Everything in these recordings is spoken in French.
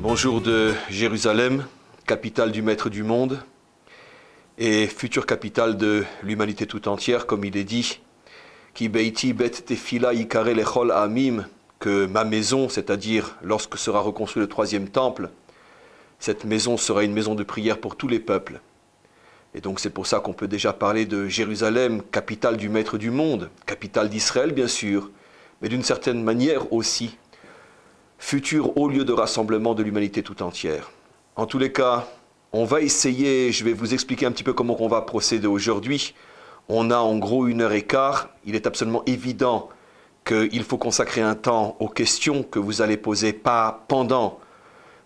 Bonjour de Jérusalem, capitale du maître du monde et future capitale de l'humanité toute entière, comme il est dit, Ki beiti bet tefila yikare lechol amim, que ma maison, c'est-à-dire lorsque sera reconstruit le troisième temple, cette maison sera une maison de prière pour tous les peuples. Et donc c'est pour ça qu'on peut déjà parler de Jérusalem, capitale du maître du monde, capitale d'Israël bien sûr, mais d'une certaine manière aussi, futur haut lieu de rassemblement de l'humanité tout entière. En tous les cas, on va essayer, je vais vous expliquer un petit peu comment on va procéder aujourd'hui. On a en gros 1h15, il est absolument évident qu'il faut consacrer un temps aux questions que vous allez poser, pas pendant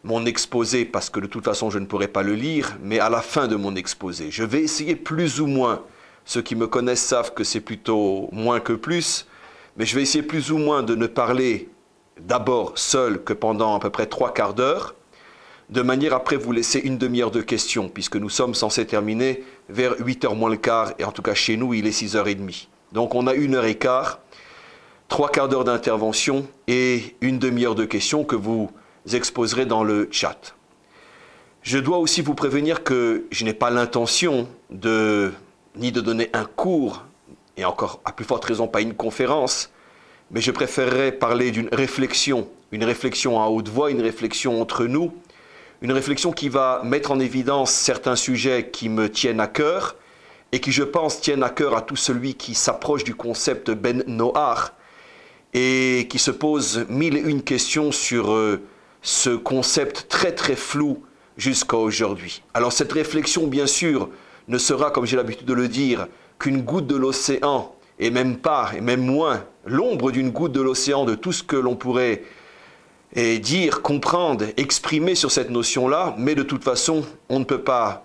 mon exposé, parce que de toute façon je ne pourrai pas le lire, mais à la fin de mon exposé. Je vais essayer plus ou moins, ceux qui me connaissent savent que c'est plutôt moins que plus, mais je vais essayer plus ou moins de ne parler d'abord seul que pendant à peu près 3/4 d'heure, de manière après vous laisser une demi-heure de questions, puisque nous sommes censés terminer vers 8h moins le quart, et en tout cas chez nous il est 6h30. Donc on a 1h15, 3/4 d'heure d'intervention et une demi-heure de questions que vous exposerez dans le chat. Je dois aussi vous prévenir que je n'ai pas l'intention ni de donner un cours, et encore à plus forte raison pas une conférence, mais je préférerais parler d'une réflexion, à haute voix, une réflexion entre nous, une réflexion qui va mettre en évidence certains sujets qui me tiennent à cœur et qui, je pense, tiennent à cœur à tout celui qui s'approche du concept Bnei Noah et qui se pose 1001 questions sur ce concept très très flou jusqu'à aujourd'hui. Alors cette réflexion, bien sûr, ne sera, comme j'ai l'habitude de le dire, qu'une goutte de l'océan, et même pas, et même moins, l'ombre d'une goutte de l'océan de tout ce que l'on pourrait dire, comprendre, exprimer sur cette notion-là, mais de toute façon, on ne peut pas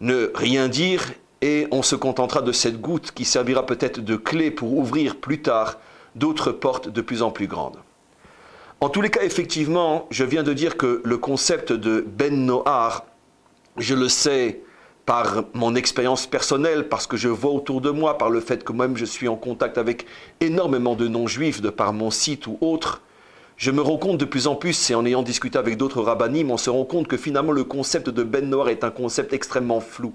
ne rien dire et on se contentera de cette goutte qui servira peut-être de clé pour ouvrir plus tard d'autres portes de plus en plus grandes. En tous les cas, effectivement, je viens de dire que le concept de Bnei Noah, je le sais par mon expérience personnelle, parce que je vois autour de moi, par le fait que moi-même je suis en contact avec énormément de non-juifs, de par mon site ou autre, je me rends compte de plus en plus, et en ayant discuté avec d'autres rabbinim, on se rend compte que finalement le concept de Bnei Noah est un concept extrêmement flou.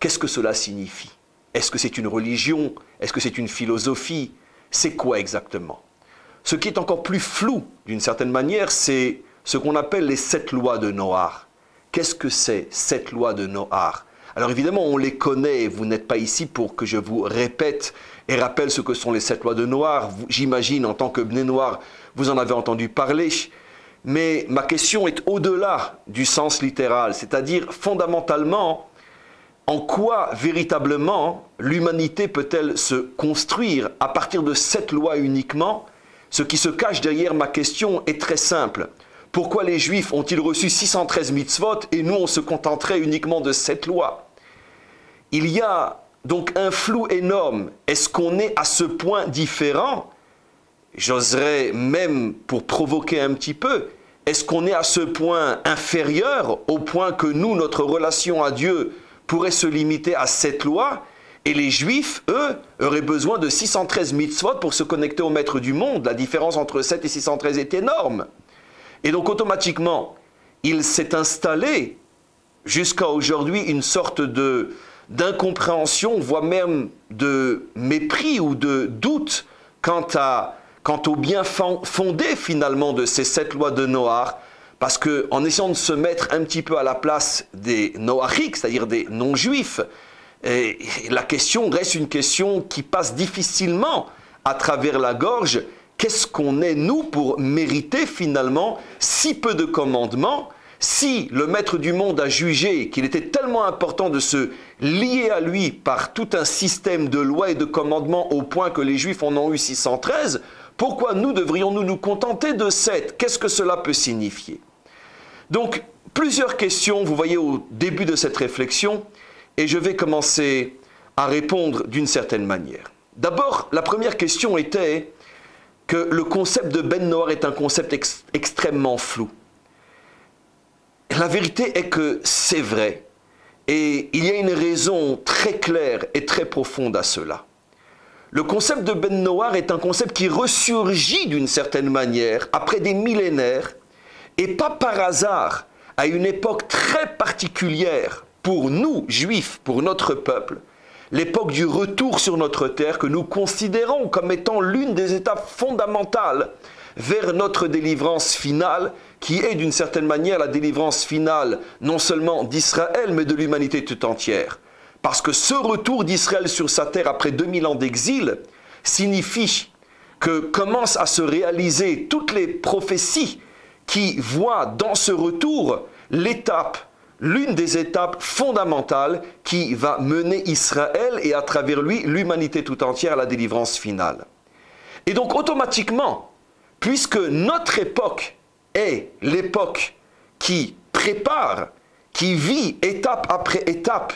Qu'est-ce que cela signifie? Est-ce que c'est une religion? Est-ce que c'est une philosophie? C'est quoi exactement? Ce qui est encore plus flou, d'une certaine manière, c'est ce qu'on appelle les 7 lois de Noah. Qu'est-ce que c'est, 7 lois de Noah? Alors évidemment, on les connaît, vous n'êtes pas ici pour que je vous répète et rappelle ce que sont les 7 lois de Noah. J'imagine, en tant que Bnei Noah, vous en avez entendu parler. Mais ma question est au-delà du sens littéral, c'est-à-dire fondamentalement, en quoi véritablement l'humanité peut-elle se construire à partir de 7 lois uniquement? Ce qui se cache derrière ma question est très simple. Pourquoi les Juifs ont-ils reçu 613 mitzvot et nous on se contenterait uniquement de 7 lois? Il y a donc un flou énorme. Est-ce qu'on est à ce point différent? J'oserais même, pour provoquer un petit peu, est-ce qu'on est à ce point inférieur, au point que nous, notre relation à Dieu, pourrait se limiter à 7 lois? Et les Juifs, eux, auraient besoin de 613 mitzvot pour se connecter au maître du monde. La différence entre 7 et 613 est énorme. Et donc automatiquement, il s'est installé jusqu'à aujourd'hui une sorte d'incompréhension, voire même de mépris ou de doute quant au bien fondé finalement de ces 7 lois de Noah. Parce qu'en essayant de se mettre un petit peu à la place des Noachiques, c'est-à-dire des non-juifs, la question reste une question qui passe difficilement à travers la gorge. Qu'est-ce qu'on est, nous, pour mériter finalement si peu de commandements? Si le maître du monde a jugé qu'il était tellement important de se lier à lui par tout un système de lois et de commandements au point que les Juifs en ont eu 613, pourquoi nous devrions-nous nous contenter de 7? Qu'est-ce que cela peut signifier? Donc, plusieurs questions, vous voyez, au début de cette réflexion, et je vais commencer à répondre d'une certaine manière. D'abord, la première question était que le concept de Bnei Noah est un concept extrêmement flou. La vérité est que c'est vrai, et il y a une raison très claire et très profonde à cela. Le concept de Bnei Noah est un concept qui ressurgit d'une certaine manière après des millénaires et pas par hasard, à une époque très particulière pour nous, juifs, pour notre peuple, l'époque du retour sur notre terre que nous considérons comme étant l'une des étapes fondamentales vers notre délivrance finale, qui est d'une certaine manière la délivrance finale non seulement d'Israël, mais de l'humanité tout entière. Parce que ce retour d'Israël sur sa terre après 2000 ans d'exil signifie que commencent à se réaliser toutes les prophéties qui voient dans ce retour l'étape, l'une des étapes fondamentales qui va mener Israël et à travers lui l'humanité tout entière à la délivrance finale. Et donc automatiquement, puisque notre époque est l'époque qui prépare, qui vit étape après étape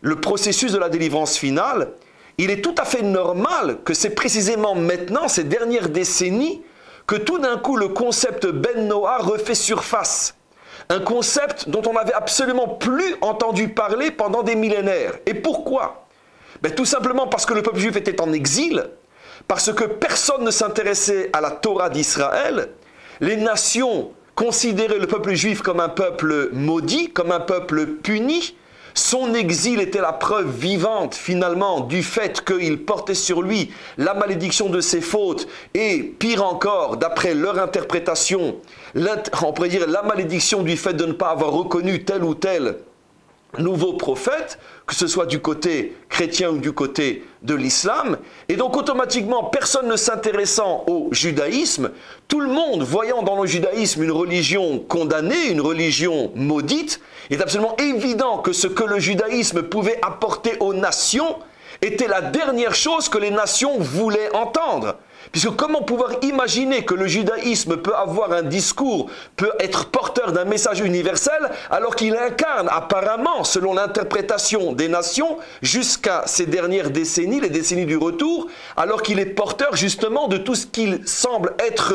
le processus de la délivrance finale, il est tout à fait normal que c'est précisément maintenant, ces dernières décennies, que tout d'un coup le concept Bnei Noah refait surface. Un concept dont on n'avait absolument plus entendu parler pendant des millénaires. Et pourquoi? Tout simplement parce que le peuple juif était en exil, parce que personne ne s'intéressait à la Torah d'Israël, les nations considéraient le peuple juif comme un peuple maudit, comme un peuple puni. Son exil était la preuve vivante finalement du fait qu'il portait sur lui la malédiction de ses fautes et pire encore, d'après leur interprétation, on pourrait dire la malédiction du fait de ne pas avoir reconnu tel ou tel nouveau prophète, que ce soit du côté chrétien ou du côté de l'islam. Et donc automatiquement, personne ne s'intéressant au judaïsme, tout le monde voyant dans le judaïsme une religion condamnée, une religion maudite, il est absolument évident que ce que le judaïsme pouvait apporter aux nations était la dernière chose que les nations voulaient entendre. Puisque comment pouvoir imaginer que le judaïsme peut avoir un discours, peut être porteur d'un message universel, alors qu'il incarne apparemment, selon l'interprétation des nations, jusqu'à ces dernières décennies, les décennies du retour, alors qu'il est porteur justement de tout ce qu'il semble être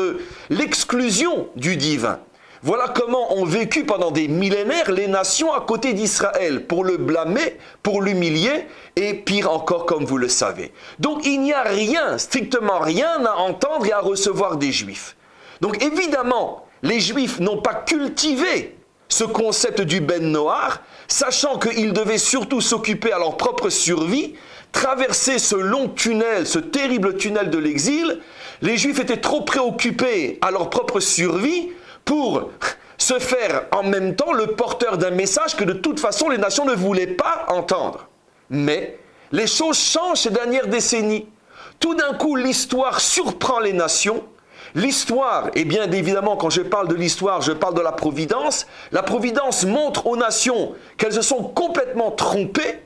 l'exclusion du divin. Voilà comment ont vécu pendant des millénaires les nations à côté d'Israël, pour le blâmer, pour l'humilier, et pire encore comme vous le savez. Donc il n'y a rien, strictement rien à entendre et à recevoir des Juifs. Donc évidemment, les Juifs n'ont pas cultivé ce concept du Bnei Noah, sachant qu'ils devaient surtout s'occuper à leur propre survie, traverser ce long tunnel, ce terrible tunnel de l'exil. Les Juifs étaient trop préoccupés à leur propre survie pour se faire en même temps le porteur d'un message que de toute façon les nations ne voulaient pas entendre. Mais les choses changent ces dernières décennies. Tout d'un coup, l'histoire surprend les nations. L'histoire, et bien évidemment quand je parle de l'histoire, je parle de la providence. La providence montre aux nations qu'elles se sont complètement trompées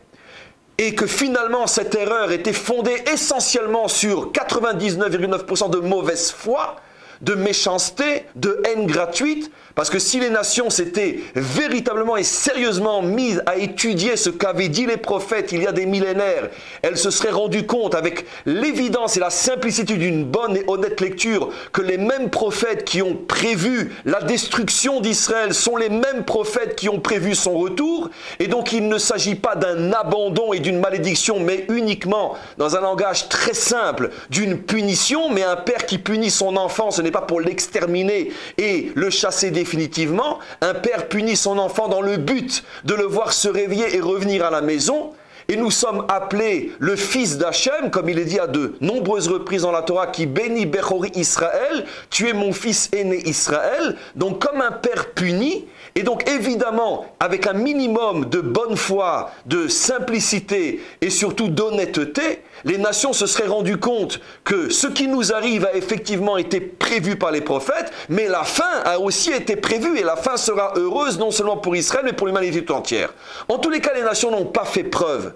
et que finalement cette erreur était fondée essentiellement sur 99,9% de mauvaise foi, de méchanceté, de haine gratuite, parce que si les nations s'étaient véritablement et sérieusement mises à étudier ce qu'avaient dit les prophètes il y a des millénaires, elles se seraient rendues compte avec l'évidence et la simplicité d'une bonne et honnête lecture que les mêmes prophètes qui ont prévu la destruction d'Israël sont les mêmes prophètes qui ont prévu son retour, et donc il ne s'agit pas d'un abandon et d'une malédiction, mais uniquement, dans un langage très simple, d'une punition, mais un père qui punit son enfant, ce n'est pas pour l'exterminer et le chasser définitivement. Un père punit son enfant dans le but de le voir se réveiller et revenir à la maison. Et nous sommes appelés le fils d'Hachem, comme il est dit à de nombreuses reprises dans la Torah, qui bénit Bechori Israël, tu es mon fils aîné Israël, donc comme un père puni. Et donc évidemment, avec un minimum de bonne foi, de simplicité et surtout d'honnêteté, les nations se seraient rendues compte que ce qui nous arrive a effectivement été prévu par les prophètes, mais la fin a aussi été prévue et la fin sera heureuse non seulement pour Israël mais pour l'humanité tout entière. En tous les cas, les nations n'ont pas fait preuve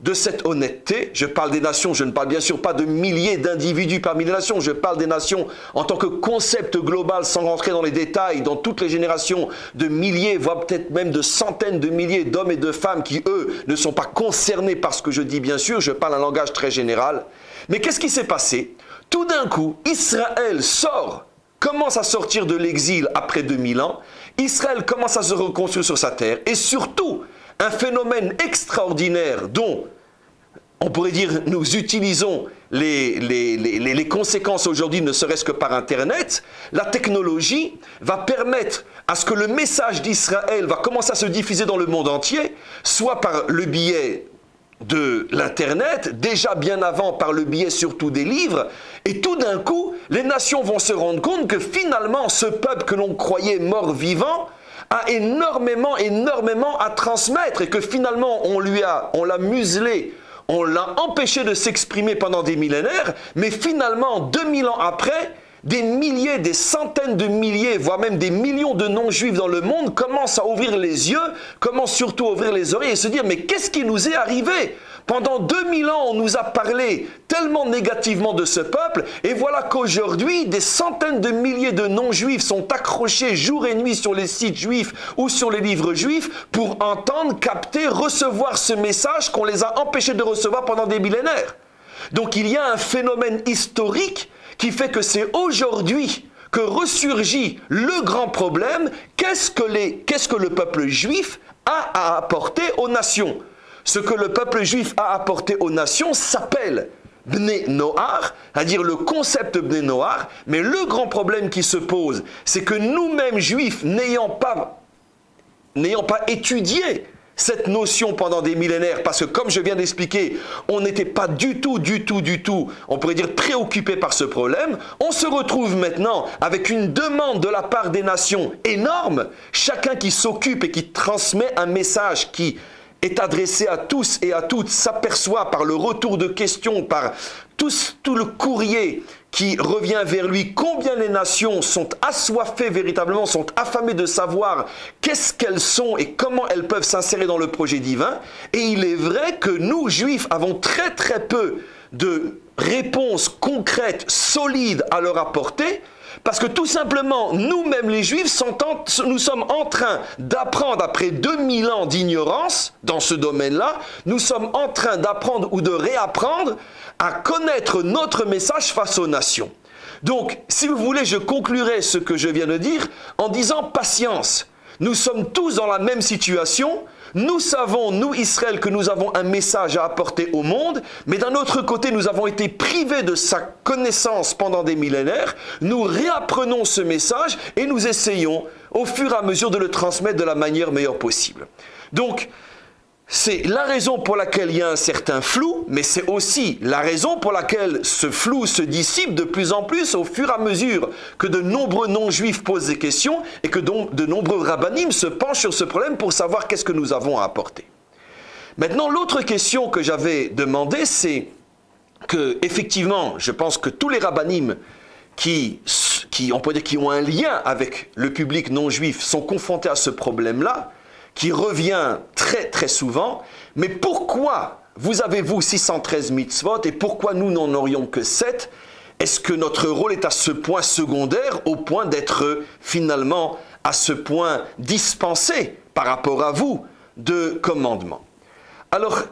de cette honnêteté. Je parle des nations, je ne parle bien sûr pas de milliers d'individus parmi les nations, je parle des nations en tant que concept global sans rentrer dans les détails, dans toutes les générations de milliers, voire peut-être même de centaines de milliers d'hommes et de femmes qui, eux, ne sont pas concernés par ce que je dis bien sûr, je parle un langage très général. Mais qu'est-ce qui s'est passé? Tout d'un coup, Israël sort, commence à sortir de l'exil après 2000 ans, Israël commence à se reconstruire sur sa terre et surtout, un phénomène extraordinaire dont on pourrait dire, nous utilisons les conséquences aujourd'hui, ne serait-ce que par Internet, la technologie va permettre à ce que le message d'Israël va commencer à se diffuser dans le monde entier, soit par le biais de l'Internet, déjà bien avant par le biais surtout des livres, et tout d'un coup, les nations vont se rendre compte que finalement, ce peuple que l'on croyait mort-vivant, a énormément à transmettre, et que finalement on l'a muselé, on l'a empêché de s'exprimer pendant des millénaires, mais finalement 2000 ans après, des milliers, des centaines de milliers, voire même des millions de non-juifs dans le monde commencent à ouvrir les yeux, commencent surtout à ouvrir les oreilles et se dire « mais qu'est-ce qui nous est arrivé ? Pendant 2000 ans, on nous a parlé tellement négativement de ce peuple, et voilà qu'aujourd'hui, des centaines de milliers de non-juifs sont accrochés jour et nuit sur les sites juifs ou sur les livres juifs pour entendre, capter, recevoir ce message qu'on les a empêchés de recevoir pendant des millénaires. » Donc il y a un phénomène historique qui fait que c'est aujourd'hui que ressurgit le grand problème. Qu'est-ce que le peuple juif a à apporter aux nations ? Ce que le peuple juif a apporté aux nations s'appelle Bnei Noah, c'est-à-dire le concept Bnei Noah, mais le grand problème qui se pose, c'est que nous-mêmes juifs, n'ayant pas étudié cette notion pendant des millénaires, parce que comme je viens d'expliquer, on n'était pas du tout, on pourrait dire préoccupé par ce problème, on se retrouve maintenant avec une demande de la part des nations énorme, chacun qui s'occupe et qui transmet un message qui est adressé à tous et à toutes, s'aperçoit par le retour de questions, par tout le courrier qui revient vers lui, combien les nations sont assoiffées véritablement, sont affamées de savoir qu'est-ce qu'elles sont et comment elles peuvent s'insérer dans le projet divin. Et il est vrai que nous, juifs, avons très peu de réponses concrètes, solides à leur apporter, parce que tout simplement, nous-mêmes les Juifs, nous sommes en train d'apprendre, après 2000 ans d'ignorance dans ce domaine-là, nous sommes en train d'apprendre ou de réapprendre à connaître notre message face aux nations. Donc, si vous voulez, je conclurai ce que je viens de dire en disant patience. Nous sommes tous dans la même situation. Nous savons, nous Israël, que nous avons un message à apporter au monde, mais d'un autre côté, nous avons été privés de sa connaissance pendant des millénaires. Nous réapprenons ce message et nous essayons, au fur et à mesure, de le transmettre de la manière meilleure possible. Donc, c'est la raison pour laquelle il y a un certain flou, mais c'est aussi la raison pour laquelle ce flou se dissipe de plus en plus au fur et à mesure que de nombreux non-juifs posent des questions et que de nombreux rabbinim se penchent sur ce problème pour savoir qu'est-ce que nous avons à apporter. Maintenant, l'autre question que j'avais demandé, c'est que, effectivement, je pense que tous les rabbinim qui ont un lien avec le public non-juif sont confrontés à ce problème-là, qui revient très souvent, mais pourquoi vous avez 613 mitzvot et pourquoi nous n'en aurions que 7? Est-ce que notre rôle est à ce point secondaire, au point d'être finalement à ce point dispensé par rapport à vous de commandements? Alors,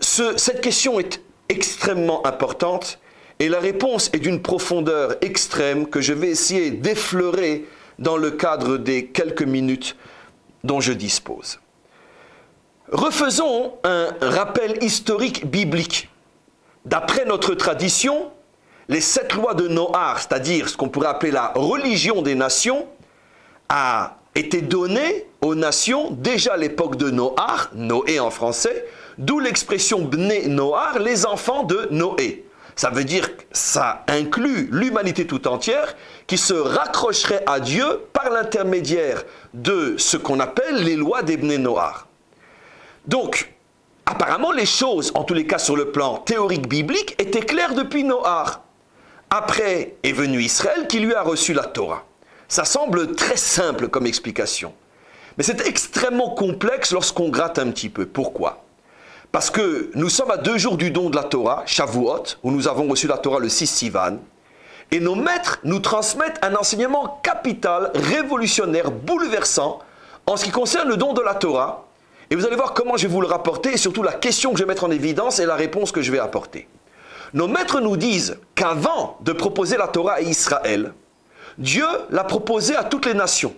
cette question est extrêmement importante et la réponse est d'une profondeur extrême que je vais essayer d'effleurer dans le cadre des quelques minutes dont je dispose. Refaisons un rappel historique biblique. D'après notre tradition, les 7 lois de Noé, c'est-à-dire ce qu'on pourrait appeler la religion des nations, a été donnée aux nations déjà à l'époque de Noé, Noé en français, d'où l'expression Bnei Noah, les enfants de Noé. Ça veut dire que ça inclut l'humanité tout entière qui se raccrocherait à Dieu par l'intermédiaire de ce qu'on appelle les lois des Bnei Noah. Donc, apparemment, les choses, en tous les cas sur le plan théorique biblique, étaient claires depuis Noah. Après est venu Israël qui lui a reçu la Torah. Ça semble très simple comme explication. Mais c'est extrêmement complexe lorsqu'on gratte un petit peu. Pourquoi ? Parce que nous sommes à 2 jours du don de la Torah, Shavuot, où nous avons reçu la Torah le 6 Sivan, et nos maîtres nous transmettent un enseignement capital, révolutionnaire, bouleversant, en ce qui concerne le don de la Torah. Et vous allez voir comment je vais vous le rapporter, et surtout la question que je vais mettre en évidence et la réponse que je vais apporter. Nos maîtres nous disent qu'avant de proposer la Torah à Israël, Dieu l'a proposée à toutes les nations.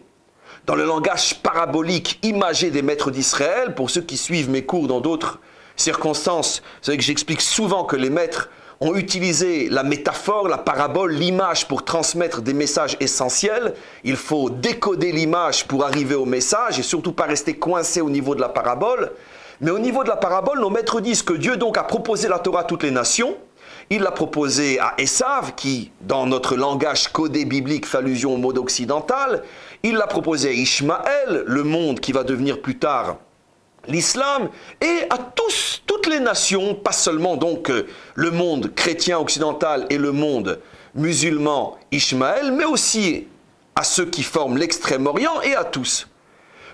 Dans le langage parabolique imagé des maîtres d'Israël, pour ceux qui suivent mes cours dans d'autres circonstances. Vous savez que j'explique souvent que les maîtres ont utilisé la métaphore, la parabole, l'image pour transmettre des messages essentiels. Il faut décoder l'image pour arriver au message et surtout pas rester coincé au niveau de la parabole. Mais au niveau de la parabole, nos maîtres disent que Dieu donc a proposé la Torah à toutes les nations. Il l'a proposé à Essav, qui, dans notre langage codé biblique, fait allusion au mode occidental. Il l'a proposé à Ishmaël, le monde qui va devenir plus tard l'islam, et à tous, toutes les nations, pas seulement donc le monde chrétien occidental et le monde musulman Ishmaël, mais aussi à ceux qui forment l'Extrême-Orient et à tous.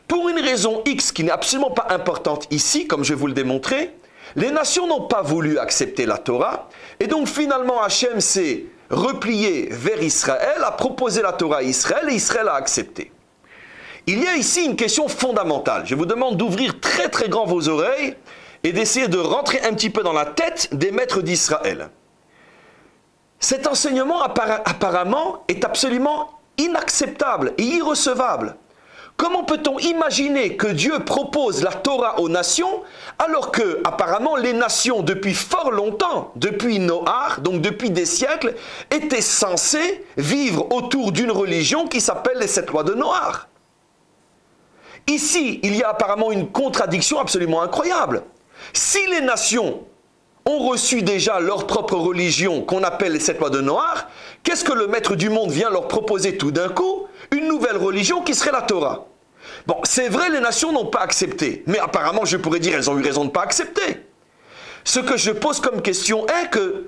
Pour une raison X qui n'est absolument pas importante ici, comme je vais vous le démontrer, les nations n'ont pas voulu accepter la Torah, et donc finalement Hachem s'est replié vers Israël, a proposé la Torah à Israël, et Israël a accepté. Il y a ici une question fondamentale. Je vous demande d'ouvrir très très grand vos oreilles et d'essayer de rentrer un petit peu dans la tête des maîtres d'Israël. Cet enseignement apparemment est absolument inacceptable et irrecevable. Comment peut-on imaginer que Dieu propose la Torah aux nations alors que, apparemment, les nations, depuis fort longtemps, depuis Noah, donc depuis des siècles, étaient censées vivre autour d'une religion qui s'appelle les sept lois de Noah? Ici, il y a apparemment une contradiction absolument incroyable. Si les nations ont reçu déjà leur propre religion qu'on appelle les sept lois de Noah, qu'est-ce que le maître du monde vient leur proposer tout d'un coup? Une nouvelle religion qui serait la Torah. Bon, c'est vrai, les nations n'ont pas accepté, mais apparemment, je pourrais dire, elles ont eu raison de ne pas accepter. Ce que je pose comme question est que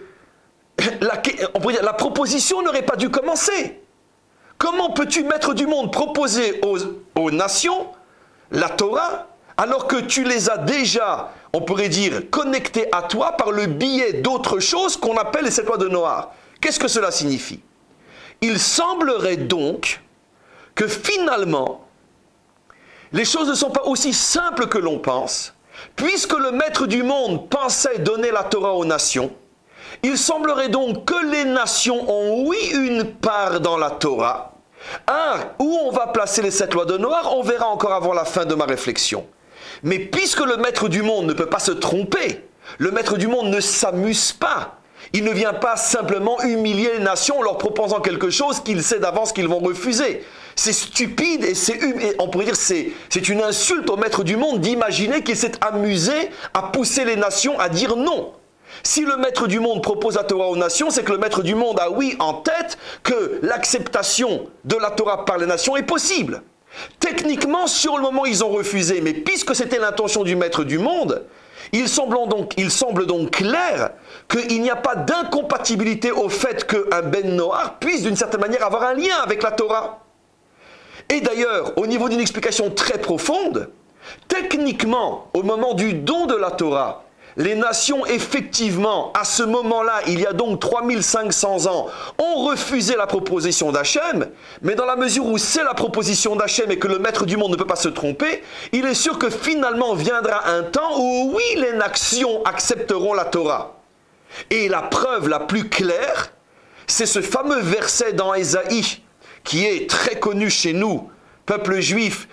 la proposition n'aurait pas dû commencer. Comment peux-tu, maître du monde, proposer aux nations la Torah, alors que tu les as déjà, on pourrait dire, connectées à toi par le biais d'autres choses qu'on appelle les sept lois de Noah? Qu'est-ce que cela signifie? Il semblerait donc que finalement, les choses ne sont pas aussi simples que l'on pense, puisque le maître du monde pensait donner la Torah aux nations. Il semblerait donc que les nations ont, oui, une part dans la Torah. Où on va placer les sept lois de Noah, on verra encore avant la fin de ma réflexion. Mais puisque le maître du monde ne peut pas se tromper, le maître du monde ne s'amuse pas. Il ne vient pas simplement humilier les nations en leur proposant quelque chose qu'il sait d'avance qu'ils vont refuser. C'est stupide et on pourrait dire c'est une insulte au maître du monde d'imaginer qu'il s'est amusé à pousser les nations à dire non. Si le maître du monde propose la Torah aux nations, c'est que le maître du monde a, oui, en tête que l'acceptation de la Torah par les nations est possible. Techniquement, sur le moment, ils ont refusé, mais puisque c'était l'intention du maître du monde, il semble donc clair qu'il n'y a pas d'incompatibilité au fait qu'un Ben Noah puisse d'une certaine manière avoir un lien avec la Torah. Et d'ailleurs, au niveau d'une explication très profonde, techniquement, au moment du don de la Torah, les nations, effectivement, à ce moment-là, il y a donc 3500 ans, ont refusé la proposition d'Hachem, mais dans la mesure où c'est la proposition d'Hachem et que le maître du monde ne peut pas se tromper, il est sûr que finalement viendra un temps où, oui, les nations accepteront la Torah. Et la preuve la plus claire, c'est ce fameux verset dans Ésaïe, qui est très connu chez nous, peuple juif,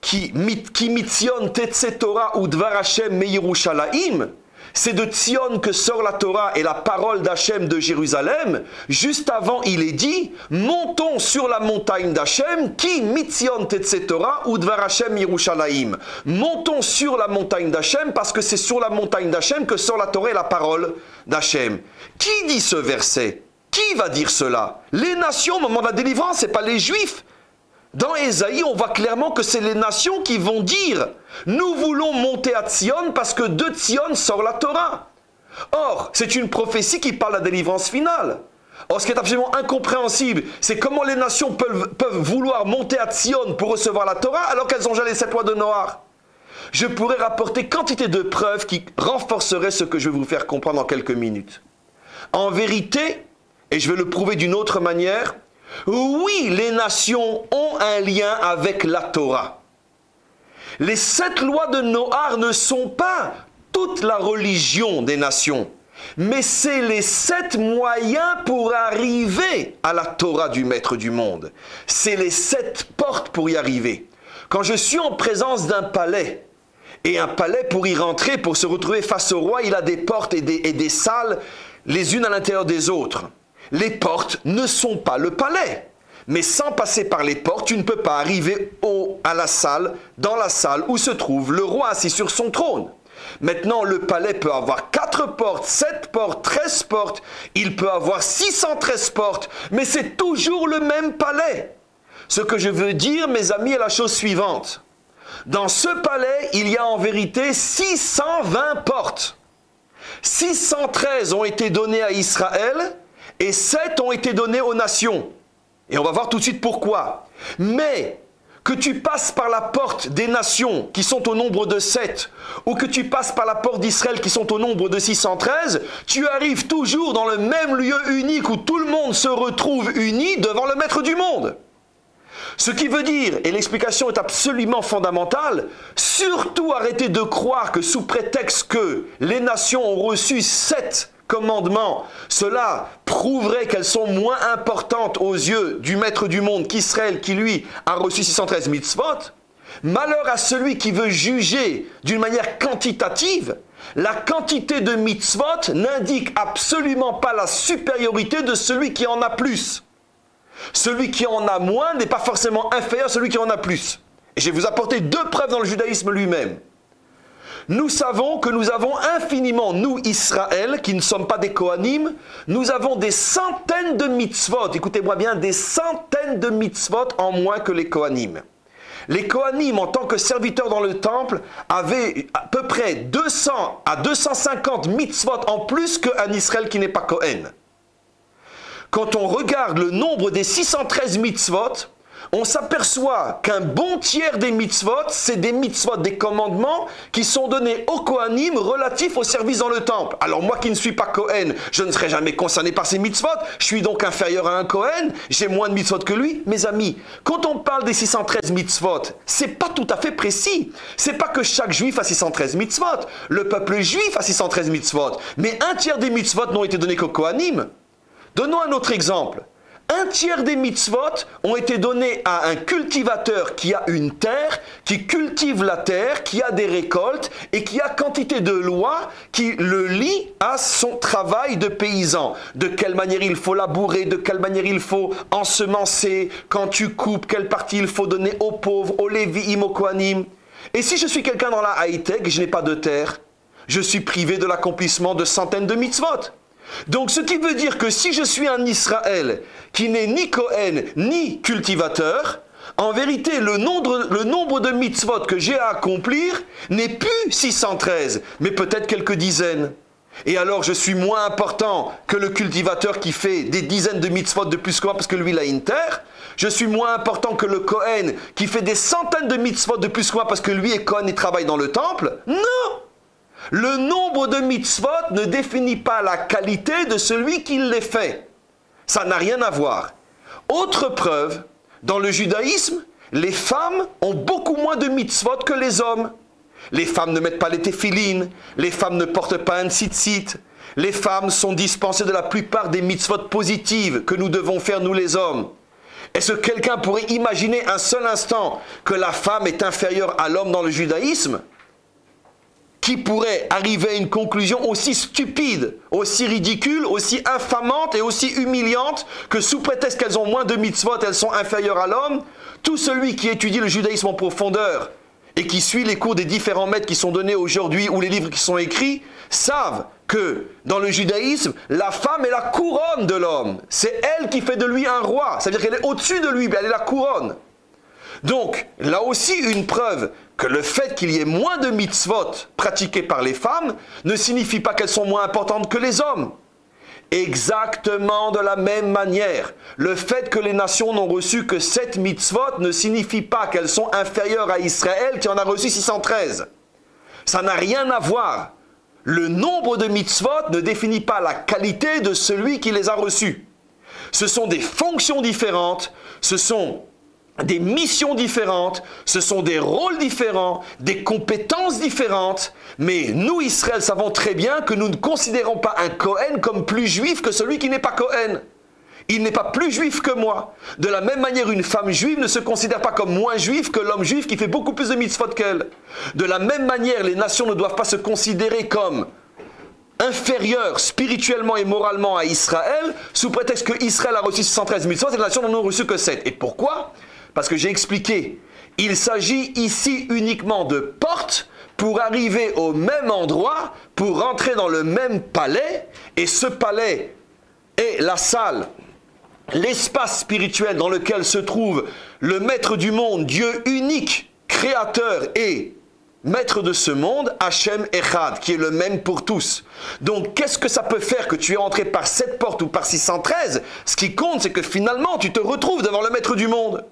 qui mitzion tetze Torah ou dvar Hashem meirushalayim, c'est de Tzion que sort la Torah et la parole d'Hachem de Jérusalem. Juste avant, il est dit, montons sur la montagne d'Hachem, qui mitzion tetze Torah ou dvar Hashem meirushalayim. Montons sur la montagne d'Hachem parce que c'est sur la montagne d'Hachem que sort la Torah et la parole d'Hachem. Qui dit ce verset? Qui va dire cela? Les nations au moment de la délivrance, c'est pas les Juifs. Dans Ésaïe, on voit clairement que c'est les nations qui vont dire « Nous voulons monter à Tzion parce que de Tzion sort la Torah ». Or, c'est une prophétie qui parle de la délivrance finale. Or, ce qui est absolument incompréhensible, c'est comment les nations peuvent vouloir monter à Tzion pour recevoir la Torah alors qu'elles ont déjà les sept lois de Noah. Je pourrais rapporter quantité de preuves qui renforceraient ce que je vais vous faire comprendre en quelques minutes. En vérité, et je vais le prouver d'une autre manière, oui, les nations ont un lien avec la Torah. Les sept lois de Noah ne sont pas toute la religion des nations, mais c'est les sept moyens pour arriver à la Torah du maître du monde. C'est les sept portes pour y arriver. Quand je suis en présence d'un palais et un palais pour y rentrer, pour se retrouver face au roi. Il a des portes et des salles, les unes à l'intérieur des autres. Les portes ne sont pas le palais. Mais sans passer par les portes, tu ne peux pas arriver à la salle, dans la salle où se trouve le roi assis sur son trône. Maintenant, le palais peut avoir 4 portes, 7 portes, 13 portes. Il peut avoir 613 portes, mais c'est toujours le même palais. Ce que je veux dire, mes amis, est la chose suivante. Dans ce palais, il y a en vérité 620 portes. 613 ont été données à Israël et 7 ont été données aux nations. Et on va voir tout de suite pourquoi. Mais que tu passes par la porte des nations qui sont au nombre de 7 ou que tu passes par la porte d'Israël qui sont au nombre de 613, tu arrives toujours dans le même lieu unique où tout le monde se retrouve uni devant le maître du monde. Ce qui veut dire, et l'explication est absolument fondamentale, surtout arrêtez de croire que sous prétexte que les nations ont reçu 7 commandements, cela prouverait qu'elles sont moins importantes aux yeux du maître du monde qu'Israël qui lui a reçu 613 mitzvot. Malheur à celui qui veut juger d'une manière quantitative. La quantité de mitzvot n'indique absolument pas la supériorité de celui qui en a plus. Celui qui en a moins n'est pas forcément inférieur à celui qui en a plus. Et je vais vous apporter 2 preuves dans le judaïsme lui-même. Nous savons que nous avons infiniment, nous Israël, qui ne sommes pas des Kohanim, nous avons des centaines de mitzvot, écoutez-moi bien, des centaines de mitzvot en moins que les Kohanim. Les Kohanim, en tant que serviteurs dans le temple, avaient à peu près 200 à 250 mitzvot en plus qu'un Israël qui n'est pas Kohen. Quand on regarde le nombre des 613 mitzvot, on s'aperçoit qu'un bon tiers des mitzvot, c'est des mitzvot, des commandements qui sont donnés aux Kohanim relatifs au service dans le temple. Alors moi qui ne suis pas Kohen, je ne serai jamais concerné par ces mitzvot, je suis donc inférieur à un Kohen, j'ai moins de mitzvot que lui. Mes amis, quand on parle des 613 mitzvot, c'est pas tout à fait précis. C'est pas que chaque juif a 613 mitzvot, le peuple juif a 613 mitzvot, mais un tiers des mitzvot n'ont été donnés qu'aux Kohanim. Donnons un autre exemple. Un tiers des mitzvot ont été donnés à un cultivateur qui a une terre, qui cultive la terre, qui a des récoltes et qui a quantité de lois qui le lie à son travail de paysan. De quelle manière il faut labourer, de quelle manière il faut ensemencer, quand tu coupes, quelle partie il faut donner aux pauvres, aux lévi'im, aux kohanim. Et si je suis quelqu'un dans la high-tech et je n'ai pas de terre, je suis privé de l'accomplissement de centaines de mitzvot. Donc ce qui veut dire que si je suis un Israël qui n'est ni Kohen ni cultivateur, en vérité le nombre de mitzvot que j'ai à accomplir n'est plus 613, mais peut-être quelques dizaines. Et alors je suis moins important que le cultivateur qui fait des dizaines de mitzvot de plus que moi parce que lui il a une terre. Je suis moins important que le Kohen qui fait des centaines de mitzvot de plus que moi parce que lui est Kohen et travaille dans le temple. Non! Le nombre de mitzvot ne définit pas la qualité de celui qui les fait. Ça n'a rien à voir. Autre preuve, dans le judaïsme, les femmes ont beaucoup moins de mitzvot que les hommes. Les femmes ne mettent pas les téfilines, les femmes ne portent pas un tzitzit, les femmes sont dispensées de la plupart des mitzvot positives que nous devons faire, nous les hommes. Est-ce que quelqu'un pourrait imaginer un seul instant que la femme est inférieure à l'homme dans le judaïsme ? Qui pourrait arriver à une conclusion aussi stupide, aussi ridicule, aussi infamante et aussi humiliante que sous prétexte qu'elles ont moins de mitzvot, elles sont inférieures à l'homme? Tout celui qui étudie le judaïsme en profondeur et qui suit les cours des différents maîtres qui sont donnés aujourd'hui ou les livres qui sont écrits, savent que dans le judaïsme, la femme est la couronne de l'homme. C'est elle qui fait de lui un roi, c'est-à-dire qu'elle est au-dessus de lui, mais elle est la couronne. Donc, là aussi une preuve que le fait qu'il y ait moins de mitzvot pratiqués par les femmes ne signifie pas qu'elles sont moins importantes que les hommes. Exactement de la même manière, le fait que les nations n'ont reçu que 7 mitzvot ne signifie pas qu'elles sont inférieures à Israël qui en a reçu 613. Ça n'a rien à voir. Le nombre de mitzvot ne définit pas la qualité de celui qui les a reçus. Ce sont des fonctions différentes, ce sont des missions différentes, ce sont des rôles différents, des compétences différentes. Mais nous, Israël, savons très bien que nous ne considérons pas un Kohen comme plus juif que celui qui n'est pas Kohen. il n'est pas plus juif que moi. De la même manière, une femme juive ne se considère pas comme moins juive que l'homme juif qui fait beaucoup plus de mitzvot qu'elle. De la même manière, les nations ne doivent pas se considérer comme inférieures spirituellement et moralement à Israël, sous prétexte que Israël a reçu 613 mitzvot et les nations n'en ont reçu que 7. Et pourquoi? Parce que j'ai expliqué, il s'agit ici uniquement de portes pour arriver au même endroit, pour rentrer dans le même palais, et ce palais est la salle, l'espace spirituel dans lequel se trouve le maître du monde, Dieu unique, créateur et maître de ce monde, Hachem Echad, qui est le même pour tous. Donc qu'est-ce que ça peut faire que tu es entré par cette porte ou par 613? Ce qui compte, c'est que finalement tu te retrouves devant le maître du monde.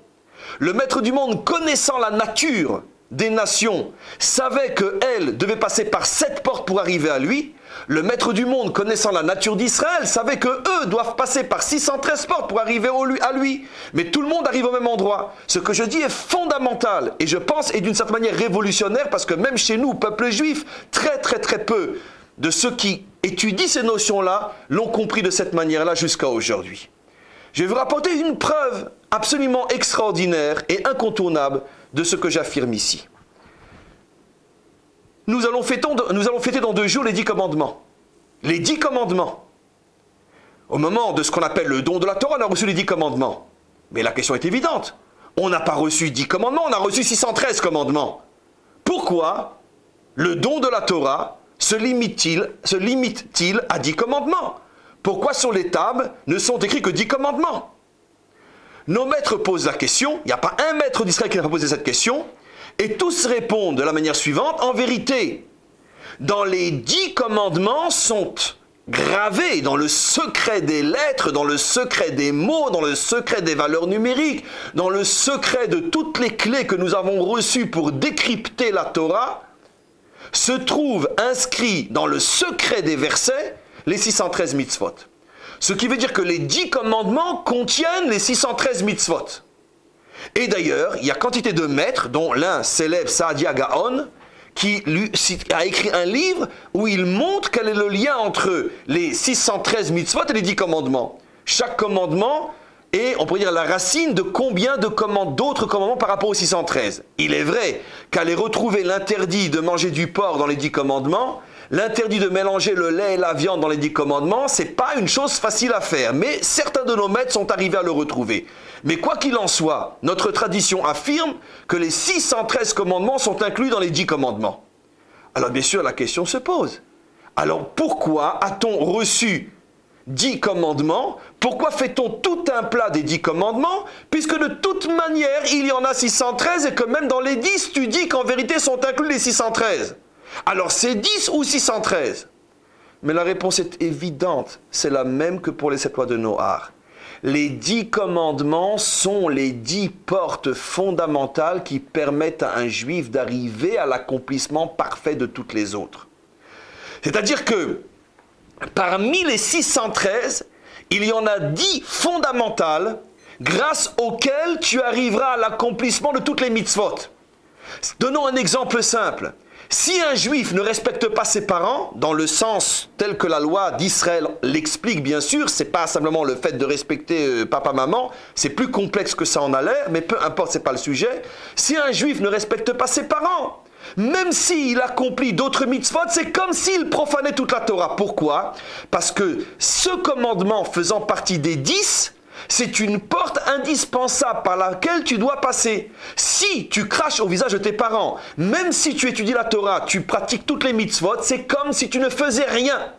Le maître du monde, connaissant la nature des nations, savait qu'elles devaient passer par 7 portes pour arriver à lui. Le maître du monde, connaissant la nature d'Israël, savait qu'eux doivent passer par 613 portes pour arriver à lui. Mais tout le monde arrive au même endroit. Ce que je dis est fondamental et je pense est d'une certaine manière révolutionnaire, parce que même chez nous, peuple juif, très peu de ceux qui étudient ces notions-là l'ont compris de cette manière-là jusqu'à aujourd'hui. Je vais vous rapporter une preuve absolument extraordinaire et incontournable de ce que j'affirme ici. Nous allons fêter dans 2 jours les 10 commandements. Les 10 commandements. Au moment de ce qu'on appelle le don de la Torah, on a reçu les 10 commandements. Mais la question est évidente. On n'a pas reçu 10 commandements, on a reçu 613 commandements. Pourquoi le don de la Torah se limite-t-il à 10 commandements? Pourquoi sur les tables ne sont écrits que 10 commandements? Nos maîtres posent la question, il n'y a pas un maître d'Israël qui n'a pas posé cette question, et tous répondent de la manière suivante: en vérité, dans les 10 commandements sont gravés dans le secret des lettres, dans le secret des mots, dans le secret des valeurs numériques, dans le secret de toutes les clés que nous avons reçues pour décrypter la Torah, se trouvent inscrits dans le secret des versets les 613 mitzvot. Ce qui veut dire que les 10 commandements contiennent les 613 mitzvot. Et d'ailleurs, il y a quantité de maîtres, dont l'un célèbre Saadia Gaon, qui a écrit un livre où il montre quel est le lien entre les 613 mitzvot et les 10 commandements. Chaque commandement est, on pourrait dire, la racine de combien d'autres commandements par rapport aux 613. Il est vrai qu'aller retrouver l'interdit de manger du porc dans les 10 commandements, l'interdit de mélanger le lait et la viande dans les 10 commandements, c'est pas une chose facile à faire, mais certains de nos maîtres sont arrivés à le retrouver. Mais quoi qu'il en soit, notre tradition affirme que les 613 commandements sont inclus dans les 10 commandements. Alors bien sûr, la question se pose. Alors pourquoi a-t-on reçu 10 commandements? Pourquoi fait-on tout un plat des 10 commandements? Puisque de toute manière, il y en a 613 et que même dans les 10, tu dis qu'en vérité sont inclus les 613. Alors c'est 10 ou 613? Mais la réponse est évidente, c'est la même que pour les 7 lois de Noah. Les 10 commandements sont les 10 portes fondamentales qui permettent à un juif d'arriver à l'accomplissement parfait de toutes les autres. C'est-à-dire que parmi les 613, il y en a 10 fondamentales grâce auxquelles tu arriveras à l'accomplissement de toutes les mitzvot. Donnons un exemple simple. Si un juif ne respecte pas ses parents, dans le sens tel que la loi d'Israël l'explique bien sûr, c'est pas simplement le fait de respecter papa-maman, c'est plus complexe que ça en a l'air, mais peu importe, c'est pas le sujet. Si un juif ne respecte pas ses parents, même s'il accomplit d'autres mitzvot, c'est comme s'il profanait toute la Torah. Pourquoi? Parce que ce commandement faisant partie des 10, c'est une porte indispensable par laquelle tu dois passer. Si tu craches au visage de tes parents, même si tu étudies la Torah, tu pratiques toutes les mitzvot, c'est comme si tu ne faisais rien.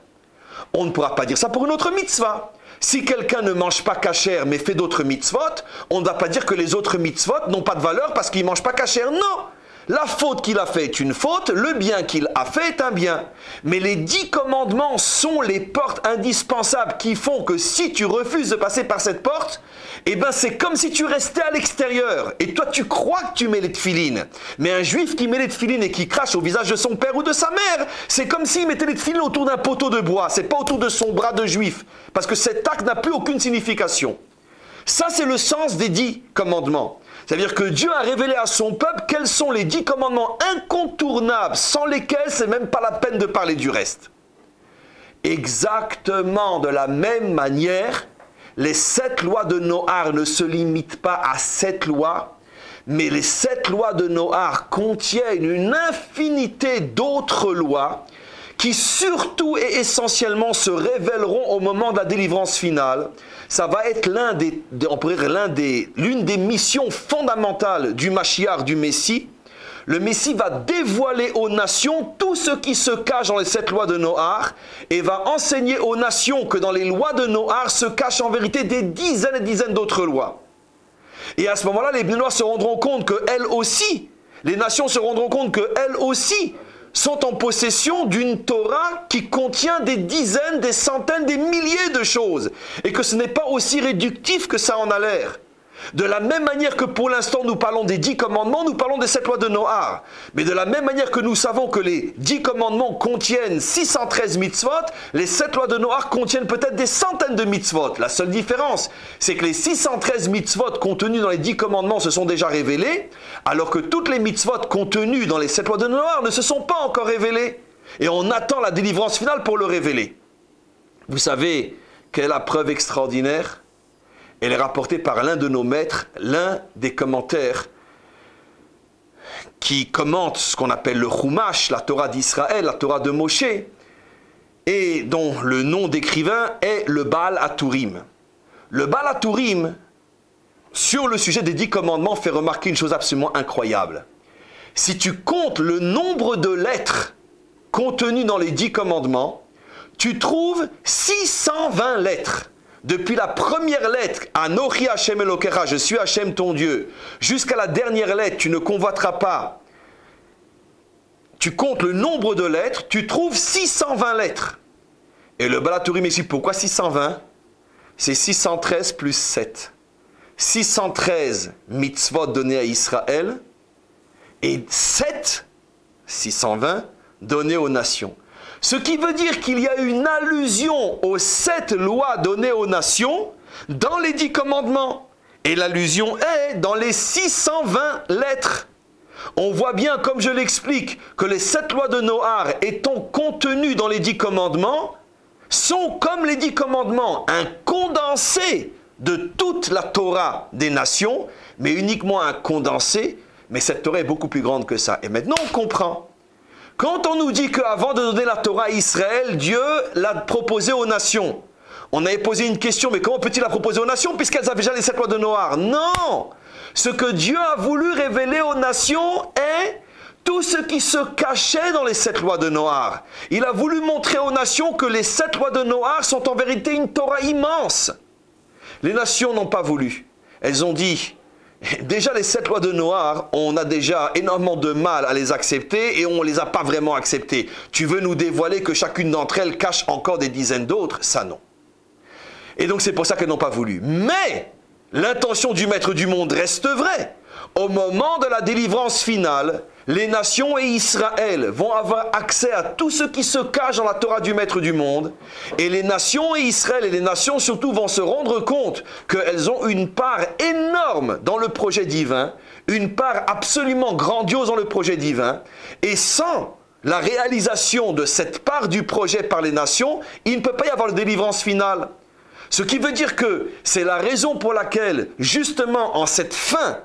On ne pourra pas dire ça pour une autre mitzvah. Si quelqu'un ne mange pas kasher mais fait d'autres mitzvot, on ne va pas dire que les autres mitzvot n'ont pas de valeur parce qu'il ne mange pas kasher. Non! La faute qu'il a fait est une faute, le bien qu'il a fait est un bien. Mais les 10 commandements sont les portes indispensables qui font que si tu refuses de passer par cette porte, eh ben c'est comme si tu restais à l'extérieur. Et toi tu crois que tu mets les téfilines. Mais un juif qui met les téfilines et qui crache au visage de son père ou de sa mère, c'est comme s'il mettait les téfilines autour d'un poteau de bois, c'est pas autour de son bras de juif. Parce que cet acte n'a plus aucune signification. Ça c'est le sens des 10 commandements. C'est-à-dire que Dieu a révélé à son peuple quels sont les 10 commandements incontournables, sans lesquels c'est même pas la peine de parler du reste. Exactement de la même manière, les 7 lois de Noah ne se limitent pas à 7 lois, mais les 7 lois de Noah contiennent une infinité d'autres lois qui surtout et essentiellement se révéleront au moment de la délivrance finale. Ça va être l'une des missions fondamentales du Machiach, du Messie. Le Messie va dévoiler aux nations tout ce qui se cache dans les 7 lois de Noah et va enseigner aux nations que dans les lois de Noah se cachent en vérité des dizaines et dizaines d'autres lois. Et à ce moment-là, les Bnei Noah se rendront compte qu'elles aussi, les nations se rendront compte qu'elles aussi sont en possession d'une Torah qui contient des dizaines, des centaines, des milliers de choses. Et que ce n'est pas aussi réductif que ça en a l'air. De la même manière que pour l'instant nous parlons des 10 commandements, nous parlons des 7 lois de Noah. Mais de la même manière que nous savons que les 10 commandements contiennent 613 mitzvot, les 7 lois de Noah contiennent peut-être des centaines de mitzvot. La seule différence, c'est que les 613 mitzvot contenus dans les 10 commandements se sont déjà révélés, alors que toutes les mitzvot contenues dans les 7 lois de Noah ne se sont pas encore révélées. Et on attend la délivrance finale pour le révéler. Vous savez quelle est la preuve extraordinaire ? Elle est rapportée par l'un de nos maîtres, l'un des commentaires qui commente ce qu'on appelle le Chumash, la Torah d'Israël, la Torah de Moshe, et dont le nom d'écrivain est le Baal HaTurim. Le Baal HaTurim, sur le sujet des 10 commandements, fait remarquer une chose absolument incroyable. Si tu comptes le nombre de lettres contenues dans les 10 commandements, tu trouves 620 lettres. Depuis la première lettre, « Anochi Hachem Elokecha », « Je suis Hachem ton Dieu », jusqu'à la dernière lettre, « Tu ne convoiteras pas », tu comptes le nombre de lettres, tu trouves 620 lettres. Et le Baal HaTurim ici, pourquoi 620 ? C'est 613 plus 7. 613 mitzvot donnés à Israël et 7, 620, donnés aux nations. Ce qui veut dire qu'il y a une allusion aux 7 lois données aux nations dans les 10 commandements. Et l'allusion est dans les 620 lettres. On voit bien, comme je l'explique, que les 7 lois de Noah étant contenues dans les 10 commandements, sont comme les 10 commandements, un condensé de toute la Torah des nations, mais uniquement un condensé. Mais cette Torah est beaucoup plus grande que ça. Et maintenant on comprend. Quand on nous dit qu'avant de donner la Torah à Israël, Dieu l'a proposée aux nations. On avait posé une question, mais comment peut-il la proposer aux nations puisqu'elles avaient déjà les 7 lois de Noah ? Non ! Ce que Dieu a voulu révéler aux nations est tout ce qui se cachait dans les 7 lois de Noah. Il a voulu montrer aux nations que les 7 lois de Noah sont en vérité une Torah immense. Les nations n'ont pas voulu. Elles ont dit... Déjà les 7 lois de Noah, on a déjà énormément de mal à les accepter et on ne les a pas vraiment acceptées. Tu veux nous dévoiler que chacune d'entre elles cache encore des dizaines d'autres? Ça non. Et donc c'est pour ça qu'elles n'ont pas voulu. Mais l'intention du maître du monde reste vraie. Au moment de la délivrance finale, les nations et Israël vont avoir accès à tout ce qui se cache dans la Torah du Maître du Monde. Et les nations et Israël, et les nations surtout, vont se rendre compte qu'elles ont une part énorme dans le projet divin, une part absolument grandiose dans le projet divin. Et sans la réalisation de cette part du projet par les nations, il ne peut pas y avoir de délivrance finale. Ce qui veut dire que c'est la raison pour laquelle, justement, en cette fin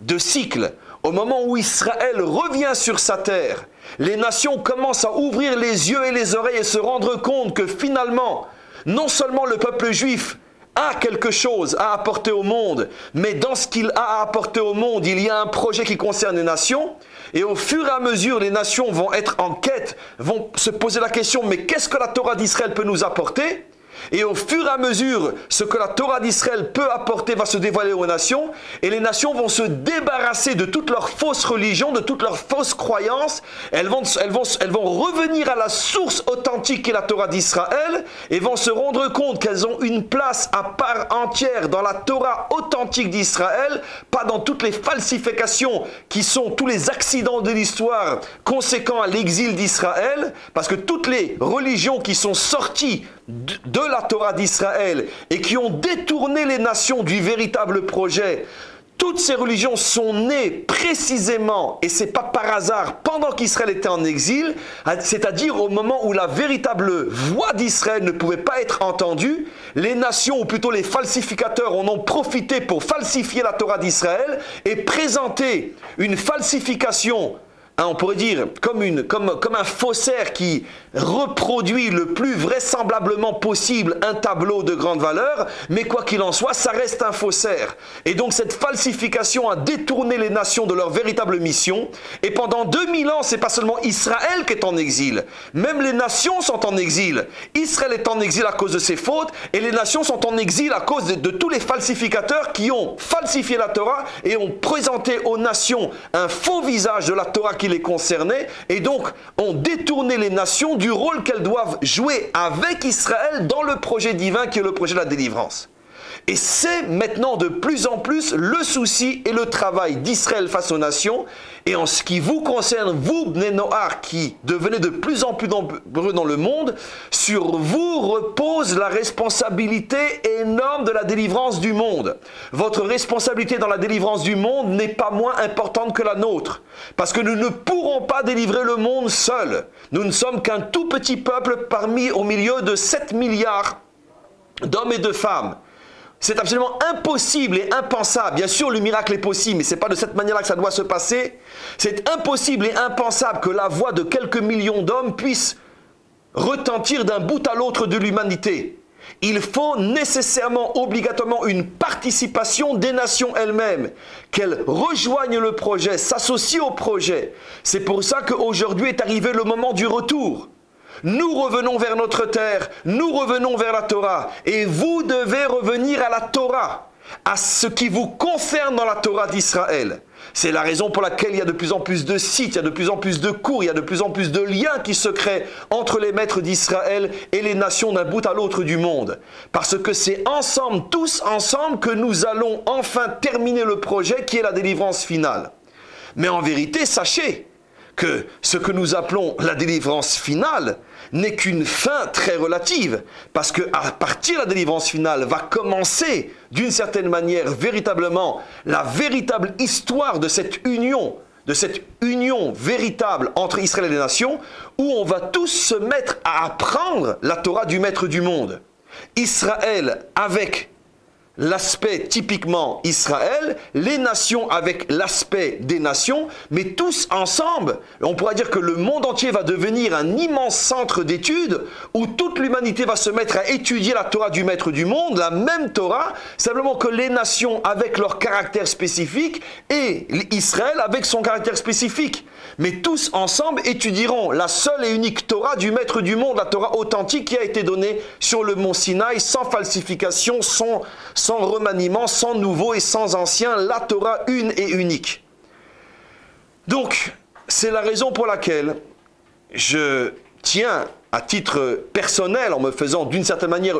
de cycle, au moment où Israël revient sur sa terre, les nations commencent à ouvrir les yeux et les oreilles et se rendre compte que finalement, non seulement le peuple juif a quelque chose à apporter au monde, mais dans ce qu'il a à apporter au monde, il y a un projet qui concerne les nations. Et au fur et à mesure, les nations vont être en quête, vont se poser la question « Mais qu'est-ce que la Torah d'Israël peut nous apporter ?» Et au fur et à mesure, ce que la Torah d'Israël peut apporter va se dévoiler aux nations. Et les nations vont se débarrasser de toutes leurs fausses religions, de toutes leurs fausses croyances. Elles vont revenir à la source authentique qui est la Torah d'Israël. Et vont se rendre compte qu'elles ont une place à part entière dans la Torah authentique d'Israël. Pas dans toutes les falsifications qui sont tous les accidents de l'histoire conséquents à l'exil d'Israël. Parce que toutes les religions qui sont sorties de la Torah d'Israël et qui ont détourné les nations du véritable projet, Toutes ces religions sont nées précisément, et c'est pas par hasard, pendant qu'Israël était en exil, c'est-à-dire au moment où la véritable voix d'Israël ne pouvait pas être entendue, les nations, ou plutôt les falsificateurs, en ont profité pour falsifier la Torah d'Israël et présenter une falsification, on pourrait dire, comme un faussaire qui reproduit le plus vraisemblablement possible un tableau de grande valeur, mais quoi qu'il en soit, ça reste un faussaire. Et donc cette falsification a détourné les nations de leur véritable mission, et pendant 2000 ans, c'est pas seulement Israël qui est en exil, même les nations sont en exil. Israël est en exil à cause de ses fautes, et les nations sont en exil à cause de tous les falsificateurs qui ont falsifié la Torah et ont présenté aux nations un faux visage de la Torah qui les concernait, et donc ont détourné les nations du rôle qu'elles doivent jouer avec Israël dans le projet divin qui est le projet de la délivrance. Et c'est maintenant de plus en plus le souci et le travail d'Israël face aux nations. Et en ce qui vous concerne, vous, Bnei Noah, qui devenez de plus en plus nombreux dans le monde, sur vous repose la responsabilité énorme de la délivrance du monde. Votre responsabilité dans la délivrance du monde n'est pas moins importante que la nôtre. Parce que nous ne pourrons pas délivrer le monde seul. Nous ne sommes qu'un tout petit peuple au milieu de 7 milliards d'hommes et de femmes. C'est absolument impossible et impensable. Bien sûr, le miracle est possible, mais ce n'est pas de cette manière-là que ça doit se passer. C'est impossible et impensable que la voix de quelques millions d'hommes puisse retentir d'un bout à l'autre de l'humanité. Il faut nécessairement, obligatoirement, une participation des nations elles-mêmes, qu'elles rejoignent le projet, s'associent au projet. C'est pour ça qu'aujourd'hui est arrivé le moment du retour. Nous revenons vers notre terre, nous revenons vers la Torah, et vous devez revenir à la Torah, à ce qui vous concerne dans la Torah d'Israël. C'est la raison pour laquelle il y a de plus en plus de sites, il y a de plus en plus de cours, il y a de plus en plus de liens qui se créent entre les maîtres d'Israël et les nations d'un bout à l'autre du monde. Parce que c'est ensemble, tous ensemble, que nous allons enfin terminer le projet qui est la délivrance finale. Mais en vérité, sachez que ce que nous appelons la délivrance finale n'est qu'une fin très relative, parce qu'à partir de la délivrance finale va commencer, d'une certaine manière, véritablement, la véritable histoire de cette union véritable entre Israël et les nations, où on va tous se mettre à apprendre la Torah du maître du monde. Israël avec l'aspect typiquement Israël, les nations avec l'aspect des nations, mais tous ensemble, on pourrait dire que le monde entier va devenir un immense centre d'études où toute l'humanité va se mettre à étudier la Torah du maître du monde, la même Torah, simplement que les nations avec leur caractère spécifique et Israël avec son caractère spécifique. Mais tous ensemble étudieront la seule et unique Torah du maître du monde, la Torah authentique qui a été donnée sur le mont Sinaï, sans falsification, sans remaniement, sans nouveau et sans ancien, la Torah une et unique. Donc, c'est la raison pour laquelle je tiens, à titre personnel, en me faisant d'une certaine manière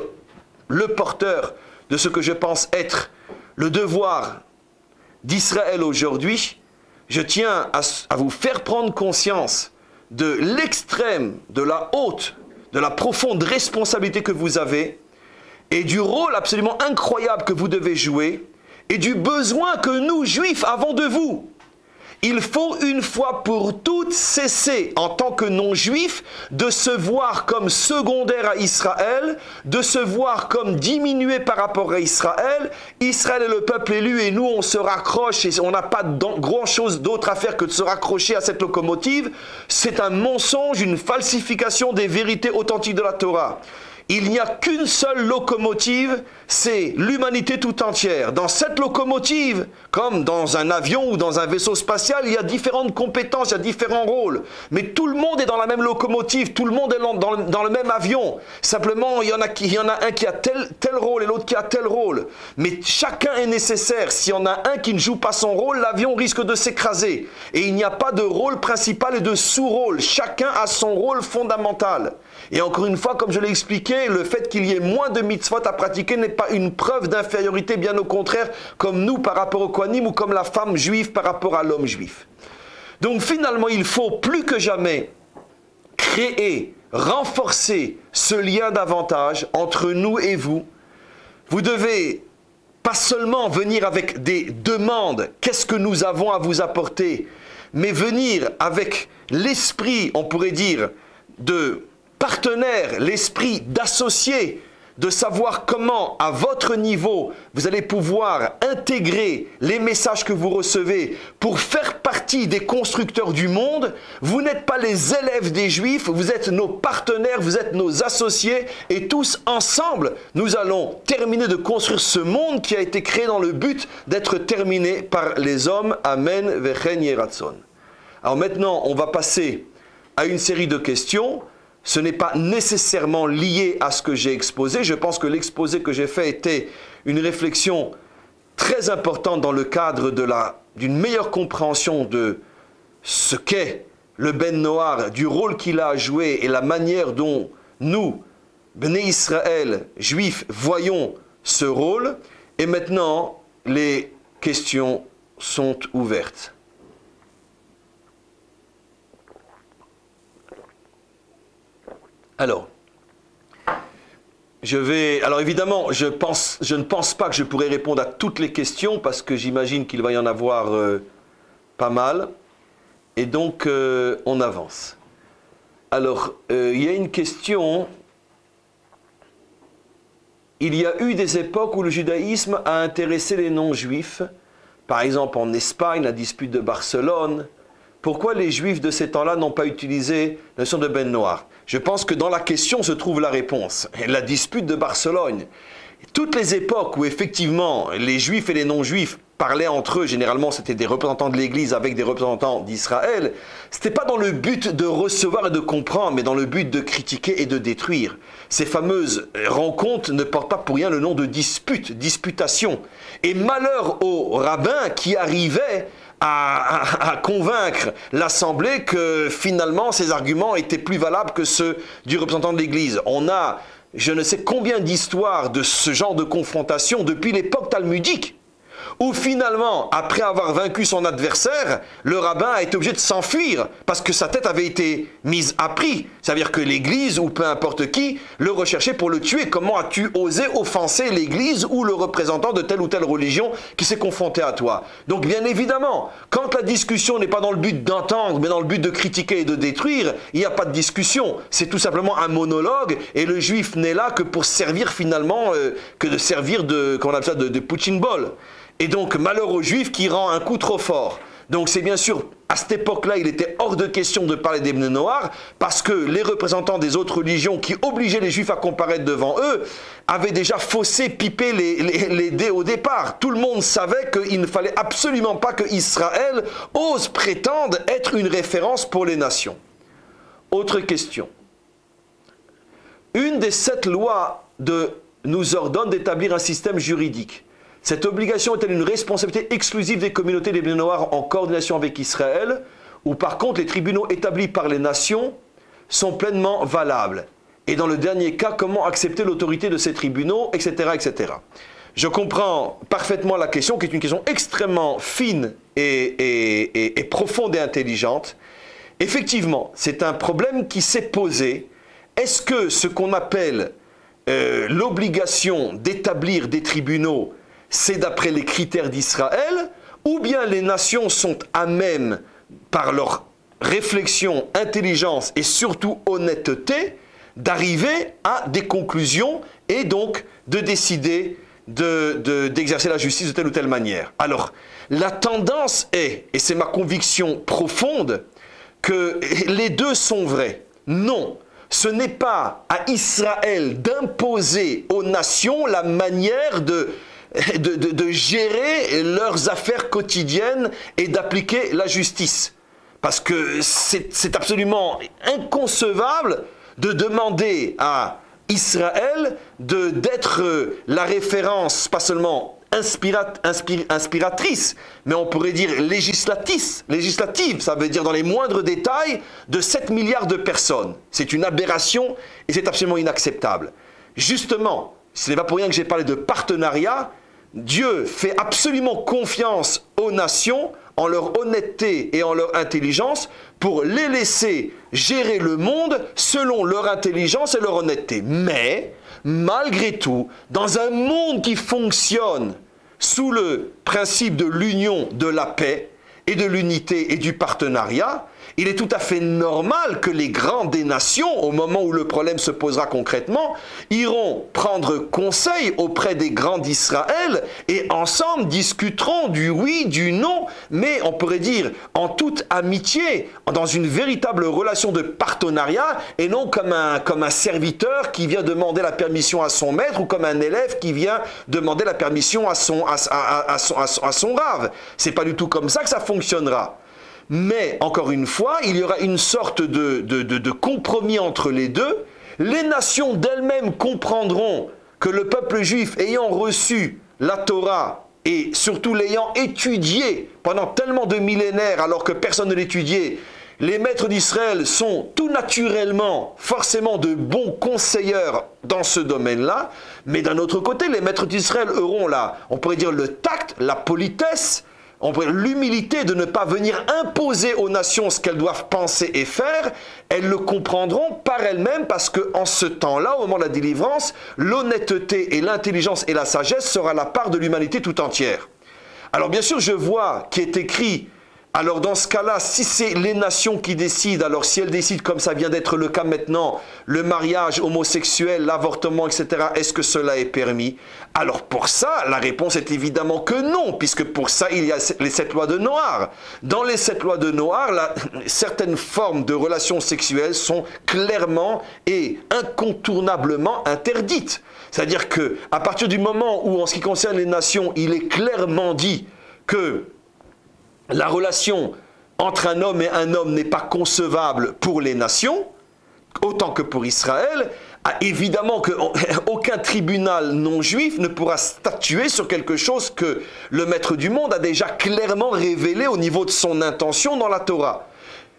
le porteur de ce que je pense être le devoir d'Israël aujourd'hui, je tiens à vous faire prendre conscience de l'extrême, de la haute, de la profonde responsabilité que vous avez, et du rôle absolument incroyable que vous devez jouer, et du besoin que nous, Juifs, avons de vous. Il faut une fois pour toutes cesser, en tant que non-Juifs, de se voir comme secondaire à Israël, de se voir comme diminué par rapport à Israël. Israël est le peuple élu et nous, on se raccroche et on n'a pas grand-chose d'autre à faire que de se raccrocher à cette locomotive. C'est un mensonge, une falsification des vérités authentiques de la Torah. Il n'y a qu'une seule locomotive, c'est l'humanité tout entière. Dans cette locomotive, comme dans un avion ou dans un vaisseau spatial, il y a différentes compétences, il y a différents rôles. Mais tout le monde est dans la même locomotive, tout le monde est dans le même avion. Simplement, il y en a un qui a tel rôle et l'autre qui a tel rôle. Mais chacun est nécessaire. S'il y en a un qui ne joue pas son rôle, l'avion risque de s'écraser. Et il n'y a pas de rôle principal et de sous-rôle. Chacun a son rôle fondamental. Et encore une fois, comme je l'ai expliqué, le fait qu'il y ait moins de mitzvot à pratiquer n'est pas une preuve d'infériorité, bien au contraire, comme nous par rapport au Kohanim ou comme la femme juive par rapport à l'homme juif. Donc finalement, il faut plus que jamais créer, renforcer ce lien davantage entre nous et vous. Vous devez Pas seulement venir avec des demandes, qu'est-ce que nous avons à vous apporter, mais venir avec l'esprit, on pourrait dire, de partenaire, l'esprit d'associé, de savoir comment, à votre niveau, vous allez pouvoir intégrer les messages que vous recevez pour faire partie des constructeurs du monde. Vous n'êtes pas les élèves des Juifs, vous êtes nos partenaires, vous êtes nos associés, et tous ensemble, nous allons terminer de construire ce monde qui a été créé dans le but d'être terminé par les hommes. Amen. Vechen Yeratson. Alors maintenant, on va passer à une série de questions. Ce n'est pas nécessairement lié à ce que j'ai exposé. Je pense que l'exposé que j'ai fait était une réflexion très importante dans le cadre d'une meilleure compréhension de ce qu'est le Ben Noah, du rôle qu'il a à jouer et la manière dont nous, Bnei Israël, Juifs, voyons ce rôle. Et maintenant, les questions sont ouvertes. Alors évidemment, je ne pense pas que je pourrai répondre à toutes les questions parce que j'imagine qu'il va y en avoir pas mal. Et donc, on avance. Alors, il y a une question. Il y a eu des époques où le judaïsme a intéressé les non-juifs. Par exemple, en Espagne, la dispute de Barcelone. Pourquoi les juifs de ces temps-là n'ont pas utilisé la notion de Ben Noah? Je pense que dans la question se trouve la réponse. La dispute de Barcelone. Toutes les époques où effectivement les juifs et les non-juifs parlaient entre eux, généralement c'était des représentants de l'Église avec des représentants d'Israël, c'était pas dans le but de recevoir et de comprendre, mais dans le but de critiquer et de détruire. Ces fameuses rencontres ne portent pas pour rien le nom de dispute, disputation. Et malheur aux rabbins qui arrivaient à convaincre l'Assemblée que finalement ces arguments étaient plus valables que ceux du représentant de l'Église. On a je ne sais combien d'histoires de ce genre de confrontation depuis l'époque talmudique, où finalement, après avoir vaincu son adversaire, le rabbin a été obligé de s'enfuir parce que sa tête avait été mise à prix. C'est-à-dire que l'Église, ou peu importe qui, le recherchait pour le tuer. Comment as-tu osé offenser l'Église ou le représentant de telle ou telle religion qui s'est confronté à toi? Donc bien évidemment, quand la discussion n'est pas dans le but d'entendre, mais dans le but de critiquer et de détruire, il n'y a pas de discussion. C'est tout simplement un monologue, et le juif n'est là que pour servir finalement, de punching ball. Et donc, malheur aux Juifs qui rend un coup trop fort. Donc c'est bien sûr, à cette époque-là, il était hors de question de parler des Bnei Noah, parce que les représentants des autres religions qui obligeaient les Juifs à comparaître devant eux avaient déjà faussé, pipé les dés au départ. Tout le monde savait qu'il ne fallait absolument pas que Israël ose prétendre être une référence pour les nations. Autre question. Une des 7 lois nous ordonne d'établir un système juridique. Cette obligation est-elle une responsabilité exclusive des communautés des Bnei Noah en coordination avec Israël, ou par contre les tribunaux établis par les nations sont pleinement valables? Et dans le dernier cas, comment accepter l'autorité de ces tribunaux, etc., etc. Je comprends parfaitement la question, qui est une question extrêmement fine et profonde et intelligente. Effectivement, c'est un problème qui s'est posé. Est-ce que ce qu'on appelle l'obligation d'établir des tribunaux, c'est d'après les critères d'Israël, ou bien les nations sont à même, par leur réflexion, intelligence et surtout honnêteté, d'arriver à des conclusions et donc de décider d'exercer la justice de telle ou telle manière. Alors, la tendance est, et c'est ma conviction profonde, que les deux sont vrais. Non. Ce n'est pas à Israël d'imposer aux nations la manière de gérer leurs affaires quotidiennes et d'appliquer la justice. Parce que c'est absolument inconcevable de demander à Israël d'être la référence, pas seulement inspiratrice, mais on pourrait dire législative, ça veut dire dans les moindres détails, de 7 milliards de personnes. C'est une aberration et c'est absolument inacceptable. Justement, ce n'est pas pour rien que j'ai parlé de partenariat. Dieu fait absolument confiance aux nations en leur honnêteté et en leur intelligence pour les laisser gérer le monde selon leur intelligence et leur honnêteté. Mais, malgré tout, dans un monde qui fonctionne sous le principe de l'union, de la paix et de l'unité et du partenariat, il est tout à fait normal que les grands des nations, au moment où le problème se posera concrètement, iront prendre conseil auprès des grands d'Israël et ensemble discuteront du oui, du non, mais on pourrait dire en toute amitié, dans une véritable relation de partenariat et non comme un serviteur qui vient demander la permission à son maître ou comme un élève qui vient demander la permission à son rave. C'est pas du tout comme ça que ça fonctionnera. Mais, encore une fois, il y aura une sorte de compromis entre les deux. Les nations d'elles-mêmes comprendront que le peuple juif ayant reçu la Torah et surtout l'ayant étudiée pendant tellement de millénaires alors que personne ne l'étudiait, les maîtres d'Israël sont tout naturellement, forcément, de bons conseilleurs dans ce domaine-là. Mais d'un autre côté, les maîtres d'Israël auront là, on pourrait dire, le tact, la politesse, l'humilité de ne pas venir imposer aux nations ce qu'elles doivent penser et faire. Elles le comprendront par elles-mêmes parce qu'en ce temps-là, au moment de la délivrance, l'honnêteté et l'intelligence et la sagesse sera la part de l'humanité tout entière. Alors bien sûr, je vois qui est écrit, alors dans ce cas-là, si c'est les nations qui décident, alors si elles décident comme ça vient d'être le cas maintenant, le mariage homosexuel, l'avortement, etc., est-ce que cela est permis? Alors pour ça, la réponse est évidemment que non, puisque pour ça, il y a les 7 lois de Noé. Dans les 7 lois de Noé, certaines formes de relations sexuelles sont clairement et incontournablement interdites. C'est-à-dire qu'à partir du moment où, en ce qui concerne les nations, il est clairement dit que la relation entre un homme et un homme n'est pas concevable pour les nations, autant que pour Israël. Évidemment qu'aucun tribunal non-juif ne pourra statuer sur quelque chose que le maître du monde a déjà clairement révélé au niveau de son intention dans la Torah.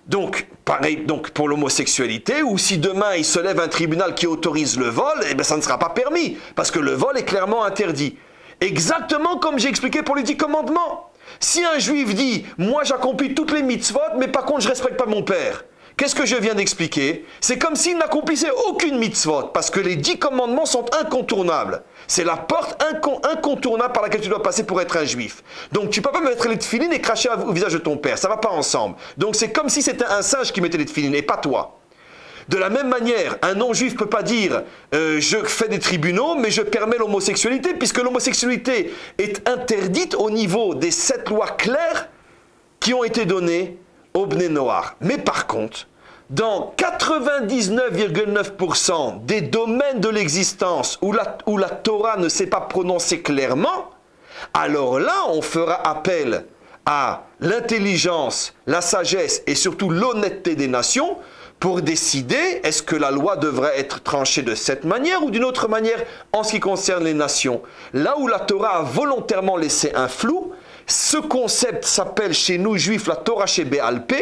Donc, pareil donc pour l'homosexualité, ou si demain il se lève un tribunal qui autorise le vol, eh bien ça ne sera pas permis, parce que le vol est clairement interdit. Exactement comme j'ai expliqué pour les 10 commandements. Si un juif dit « moi j'accomplis toutes les mitzvot, mais par contre je ne respecte pas mon père », qu'est-ce que je viens d'expliquer? C'est comme s'il n'accomplissait aucune mitzvot, parce que les 10 commandements sont incontournables. C'est la porte incontournable par laquelle tu dois passer pour être un juif. Donc tu ne peux pas mettre les téfilines et cracher au visage de ton père, ça ne va pas ensemble. Donc c'est comme si c'était un singe qui mettait les téfilines et pas toi. De la même manière, un non-juif ne peut pas dire « je fais des tribunaux, mais je permets l'homosexualité », puisque l'homosexualité est interdite au niveau des 7 lois claires qui ont été données au Bnei Noah. Mais par contre, dans 99,9% des domaines de l'existence où la Torah ne s'est pas prononcée clairement, alors là, on fera appel à l'intelligence, la sagesse et surtout l'honnêteté des nations pour décider, est-ce que la loi devrait être tranchée de cette manière ou d'une autre manière en ce qui concerne les nations. Là où la Torah a volontairement laissé un flou, ce concept s'appelle chez nous, juifs, la Torah Shebe'alpe.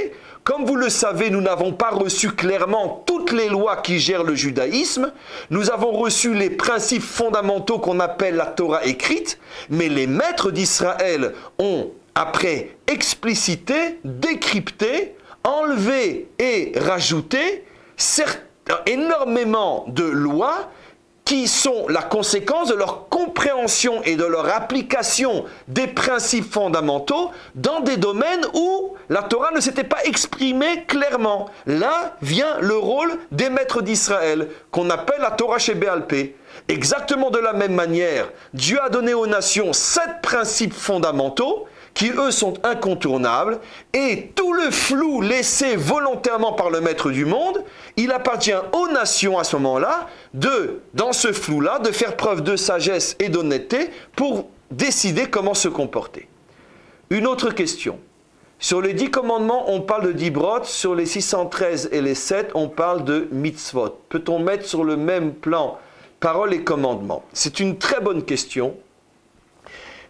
Comme vous le savez, nous n'avons pas reçu clairement toutes les lois qui gèrent le judaïsme. Nous avons reçu les principes fondamentaux qu'on appelle la Torah écrite, mais les maîtres d'Israël ont, après explicité, décrypté, enlever et rajouter énormément de lois qui sont la conséquence de leur compréhension et de leur application des principes fondamentaux dans des domaines où la Torah ne s'était pas exprimée clairement. Là vient le rôle des maîtres d'Israël, qu'on appelle la Torah Shebe'alpe. Exactement de la même manière, Dieu a donné aux nations 7 principes fondamentaux, qui eux sont incontournables, et tout le flou laissé volontairement par le maître du monde, il appartient aux nations à ce moment-là, dans ce flou-là, de faire preuve de sagesse et d'honnêteté pour décider comment se comporter. Une autre question. Sur les 10 commandements, on parle de dibrot, sur les 613 et les 7, on parle de mitzvot. Peut-on mettre sur le même plan paroles et commandements? C'est une très bonne question.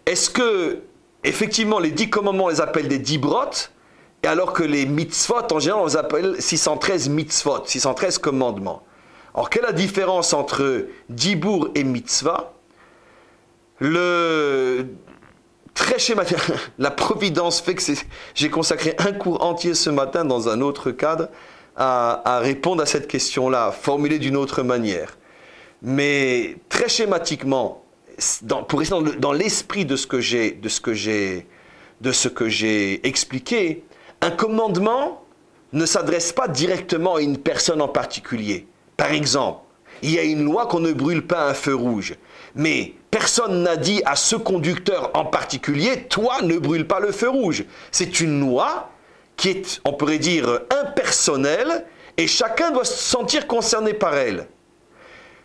Est-ce que effectivement, les 10 commandements, on les appelle des dibrot, et alors que les mitzvot, en général, on les appelle 613 mitzvot, 613 commandements. Alors, quelle est la différence entre dibour et mitzvah? Très schématiquement, la providence fait que j'ai consacré un cours entier ce matin, dans un autre cadre, à répondre à cette question-là, formulée d'une autre manière. Mais très schématiquement, pour rester dans l'esprit de ce que j'ai expliqué, un commandement ne s'adresse pas directement à une personne en particulier. Par exemple, il y a une loi qu'on ne brûle pas un feu rouge, mais personne n'a dit à ce conducteur en particulier, toi ne brûle pas le feu rouge. C'est une loi qui est, on pourrait dire, impersonnelle, et chacun doit se sentir concerné par elle.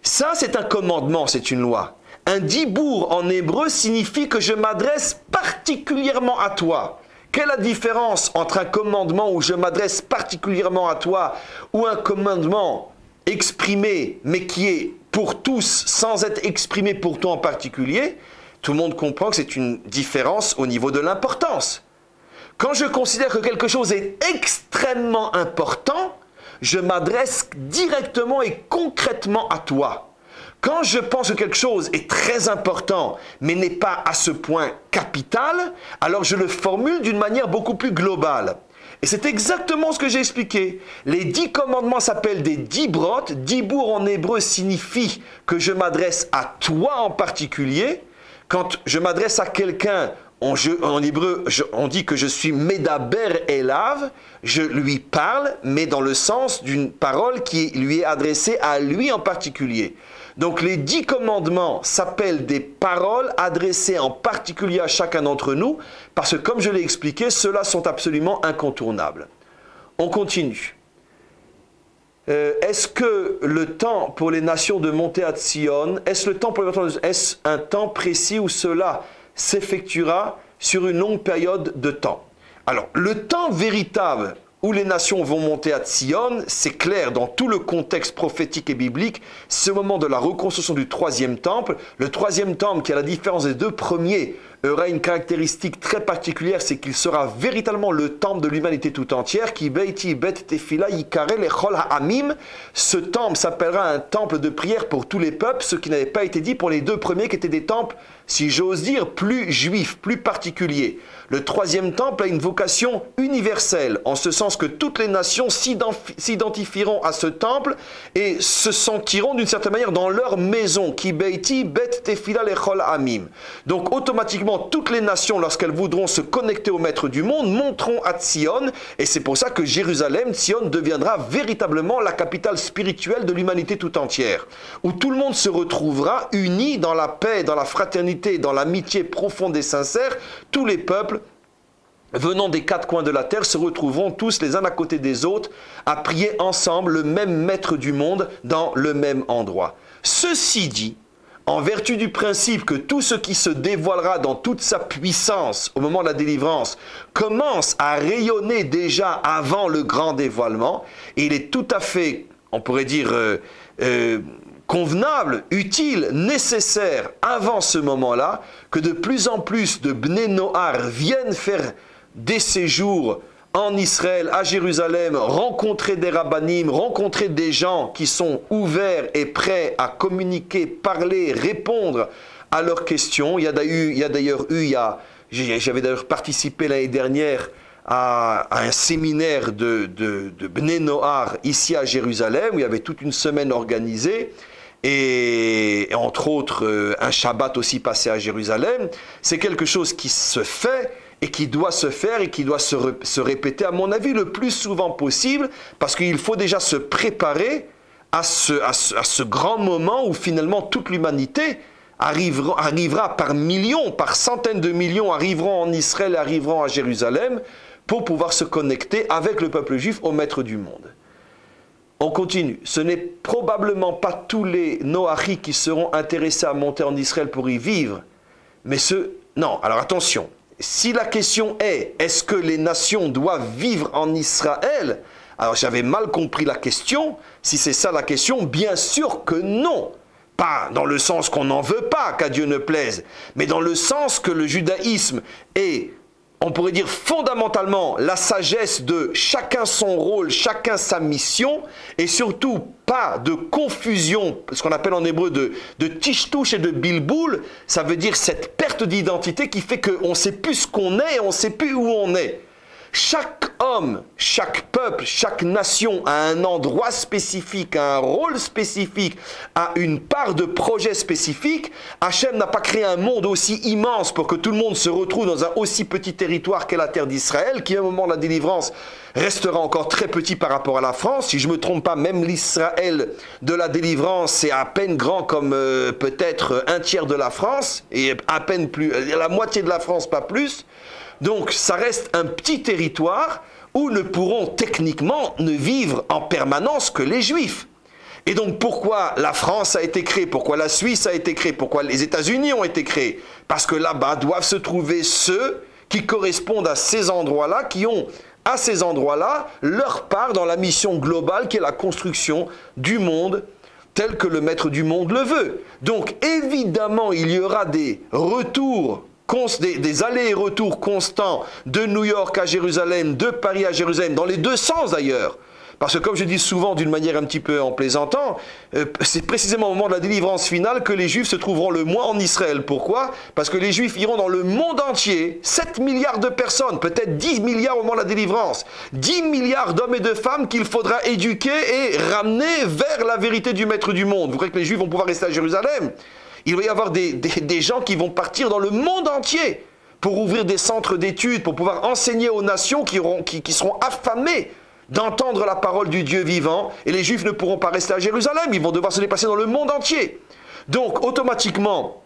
Ça, c'est un commandement, c'est une loi. Un dibour en hébreu signifie que je m'adresse particulièrement à toi. Quelle est la différence entre un commandement où je m'adresse particulièrement à toi ou un commandement exprimé mais qui est pour tous sans être exprimé pour toi en particulier? Tout le monde comprend que c'est une différence au niveau de l'importance. Quand je considère que quelque chose est extrêmement important, je m'adresse directement et concrètement à toi. Quand je pense que quelque chose est très important, mais n'est pas à ce point capital, alors je le formule d'une manière beaucoup plus globale. Et c'est exactement ce que j'ai expliqué. Les 10 commandements s'appellent des dibrot. Dibour en hébreu signifie que je m'adresse à toi en particulier. Quand je m'adresse à quelqu'un, en hébreu, on dit que je suis medaber elav, je lui parle, mais dans le sens d'une parole qui lui est adressée à lui en particulier. Donc les 10 commandements s'appellent des paroles adressées en particulier à chacun d'entre nous, parce que comme je l'ai expliqué, ceux-là sont absolument incontournables. On continue. Est-ce que le temps pour les nations de monter à Sion, est-ce un temps précis où cela s'effectuera sur une longue période de temps? Alors, le temps véritable où les nations vont monter à Sion, c'est clair, dans tout le contexte prophétique et biblique, c'est au moment de la reconstruction du troisième temple. Le troisième temple, qui à la différence des deux premiers, aura une caractéristique très particulière, c'est qu'il sera véritablement le temple de l'humanité tout entière. Ce temple s'appellera un temple de prière pour tous les peuples, ce qui n'avait pas été dit pour les deux premiers, qui étaient des temples, si j'ose dire, plus juifs, plus particuliers. Le troisième temple a une vocation universelle, en ce sens que toutes les nations s'identifieront à ce temple et se sentiront d'une certaine manière dans leur maison. Donc automatiquement, toutes les nations, lorsqu'elles voudront se connecter au maître du monde, monteront à Sion, et c'est pour ça que Jérusalem, Sion, deviendra véritablement la capitale spirituelle de l'humanité tout entière, où tout le monde se retrouvera uni dans la paix, dans la fraternité, dans l'amitié profonde et sincère. Tous les peuples venant des 4 coins de la terre se retrouveront tous les uns à côté des autres à prier ensemble le même maître du monde dans le même endroit. Ceci dit, en vertu du principe que tout ce qui se dévoilera dans toute sa puissance au moment de la délivrance commence à rayonner déjà avant le grand dévoilement, et il est tout à fait, on pourrait dire, convenable, utile, nécessaire, avant ce moment-là, que de plus en plus de Bnei Noah viennent faire des séjours en Israël, à Jérusalem, rencontrer des rabbanim, rencontrer des gens qui sont ouverts et prêts à communiquer, parler, répondre à leurs questions. J'avais d'ailleurs participé l'année dernière à un séminaire de Bnei Noah ici à Jérusalem, où il y avait toute une semaine organisée, et entre autres un Shabbat aussi passé à Jérusalem. C'est quelque chose qui se fait et qui doit se faire et qui doit se répéter, à mon avis, le plus souvent possible, parce qu'il faut déjà se préparer à ce grand moment où finalement toute l'humanité arrivera par millions, par centaines de millions, arriveront en Israël, arriveront à Jérusalem, pour pouvoir se connecter avec le peuple juif au maître du monde. On continue. Ce n'est probablement pas tous les Noachis qui seront intéressés à monter en Israël pour y vivre. Mais non, alors attention. Si la question est, est-ce que les nations doivent vivre en Israël? Alors j'avais mal compris la question. Si c'est ça la question, bien sûr que non. Pas dans le sens qu'on n'en veut pas, qu'à Dieu ne plaise, mais dans le sens que le judaïsme est, on pourrait dire, fondamentalement la sagesse de chacun son rôle, chacun sa mission, et surtout pas de confusion, ce qu'on appelle en hébreu de tishtouch et de bilboul. Ça veut dire cette perte d'identité qui fait qu'on ne sait plus ce qu'on est et on ne sait plus où on est. Chaque homme, chaque peuple, chaque nation a un endroit spécifique, a un rôle spécifique, a une part de projet spécifique. Hachem n'a pas créé un monde aussi immense pour que tout le monde se retrouve dans un aussi petit territoire qu'est la terre d'Israël, qui au moment de la délivrance restera encore très petit par rapport à la France. Si je ne me trompe pas, même l'Israël de la délivrance, c'est à peine grand comme peut-être un tiers de la France, et à peine plus, la moitié de la France, pas plus. Donc ça reste un petit territoire où ne pourront techniquement ne vivre en permanence que les Juifs. Et donc pourquoi la France a été créée, pourquoi la Suisse a été créée, pourquoi les États-Unis ont été créés? Parce que là-bas doivent se trouver ceux qui correspondent à ces endroits-là, qui ont à ces endroits-là leur part dans la mission globale qui est la construction du monde tel que le maître du monde le veut. Donc évidemment il y aura des retours, des allers et retours constants de New York à Jérusalem, de Paris à Jérusalem, dans les deux sens d'ailleurs. Parce que comme je dis souvent d'une manière un petit peu en plaisantant, c'est précisément au moment de la délivrance finale que les Juifs se trouveront le moins en Israël. Pourquoi? Parce que les Juifs iront dans le monde entier, 7 milliards de personnes, peut-être 10 milliards au moment de la délivrance, 10 milliards d'hommes et de femmes qu'il faudra éduquer et ramener vers la vérité du maître du monde. Vous croyez que les Juifs vont pouvoir rester à Jérusalem? Il va y avoir des gens qui vont partir dans le monde entier pour ouvrir des centres d'études, pour pouvoir enseigner aux nations qui seront affamées d'entendre la parole du Dieu vivant. Et les Juifs ne pourront pas rester à Jérusalem, ils vont devoir se déplacer dans le monde entier. Donc automatiquement,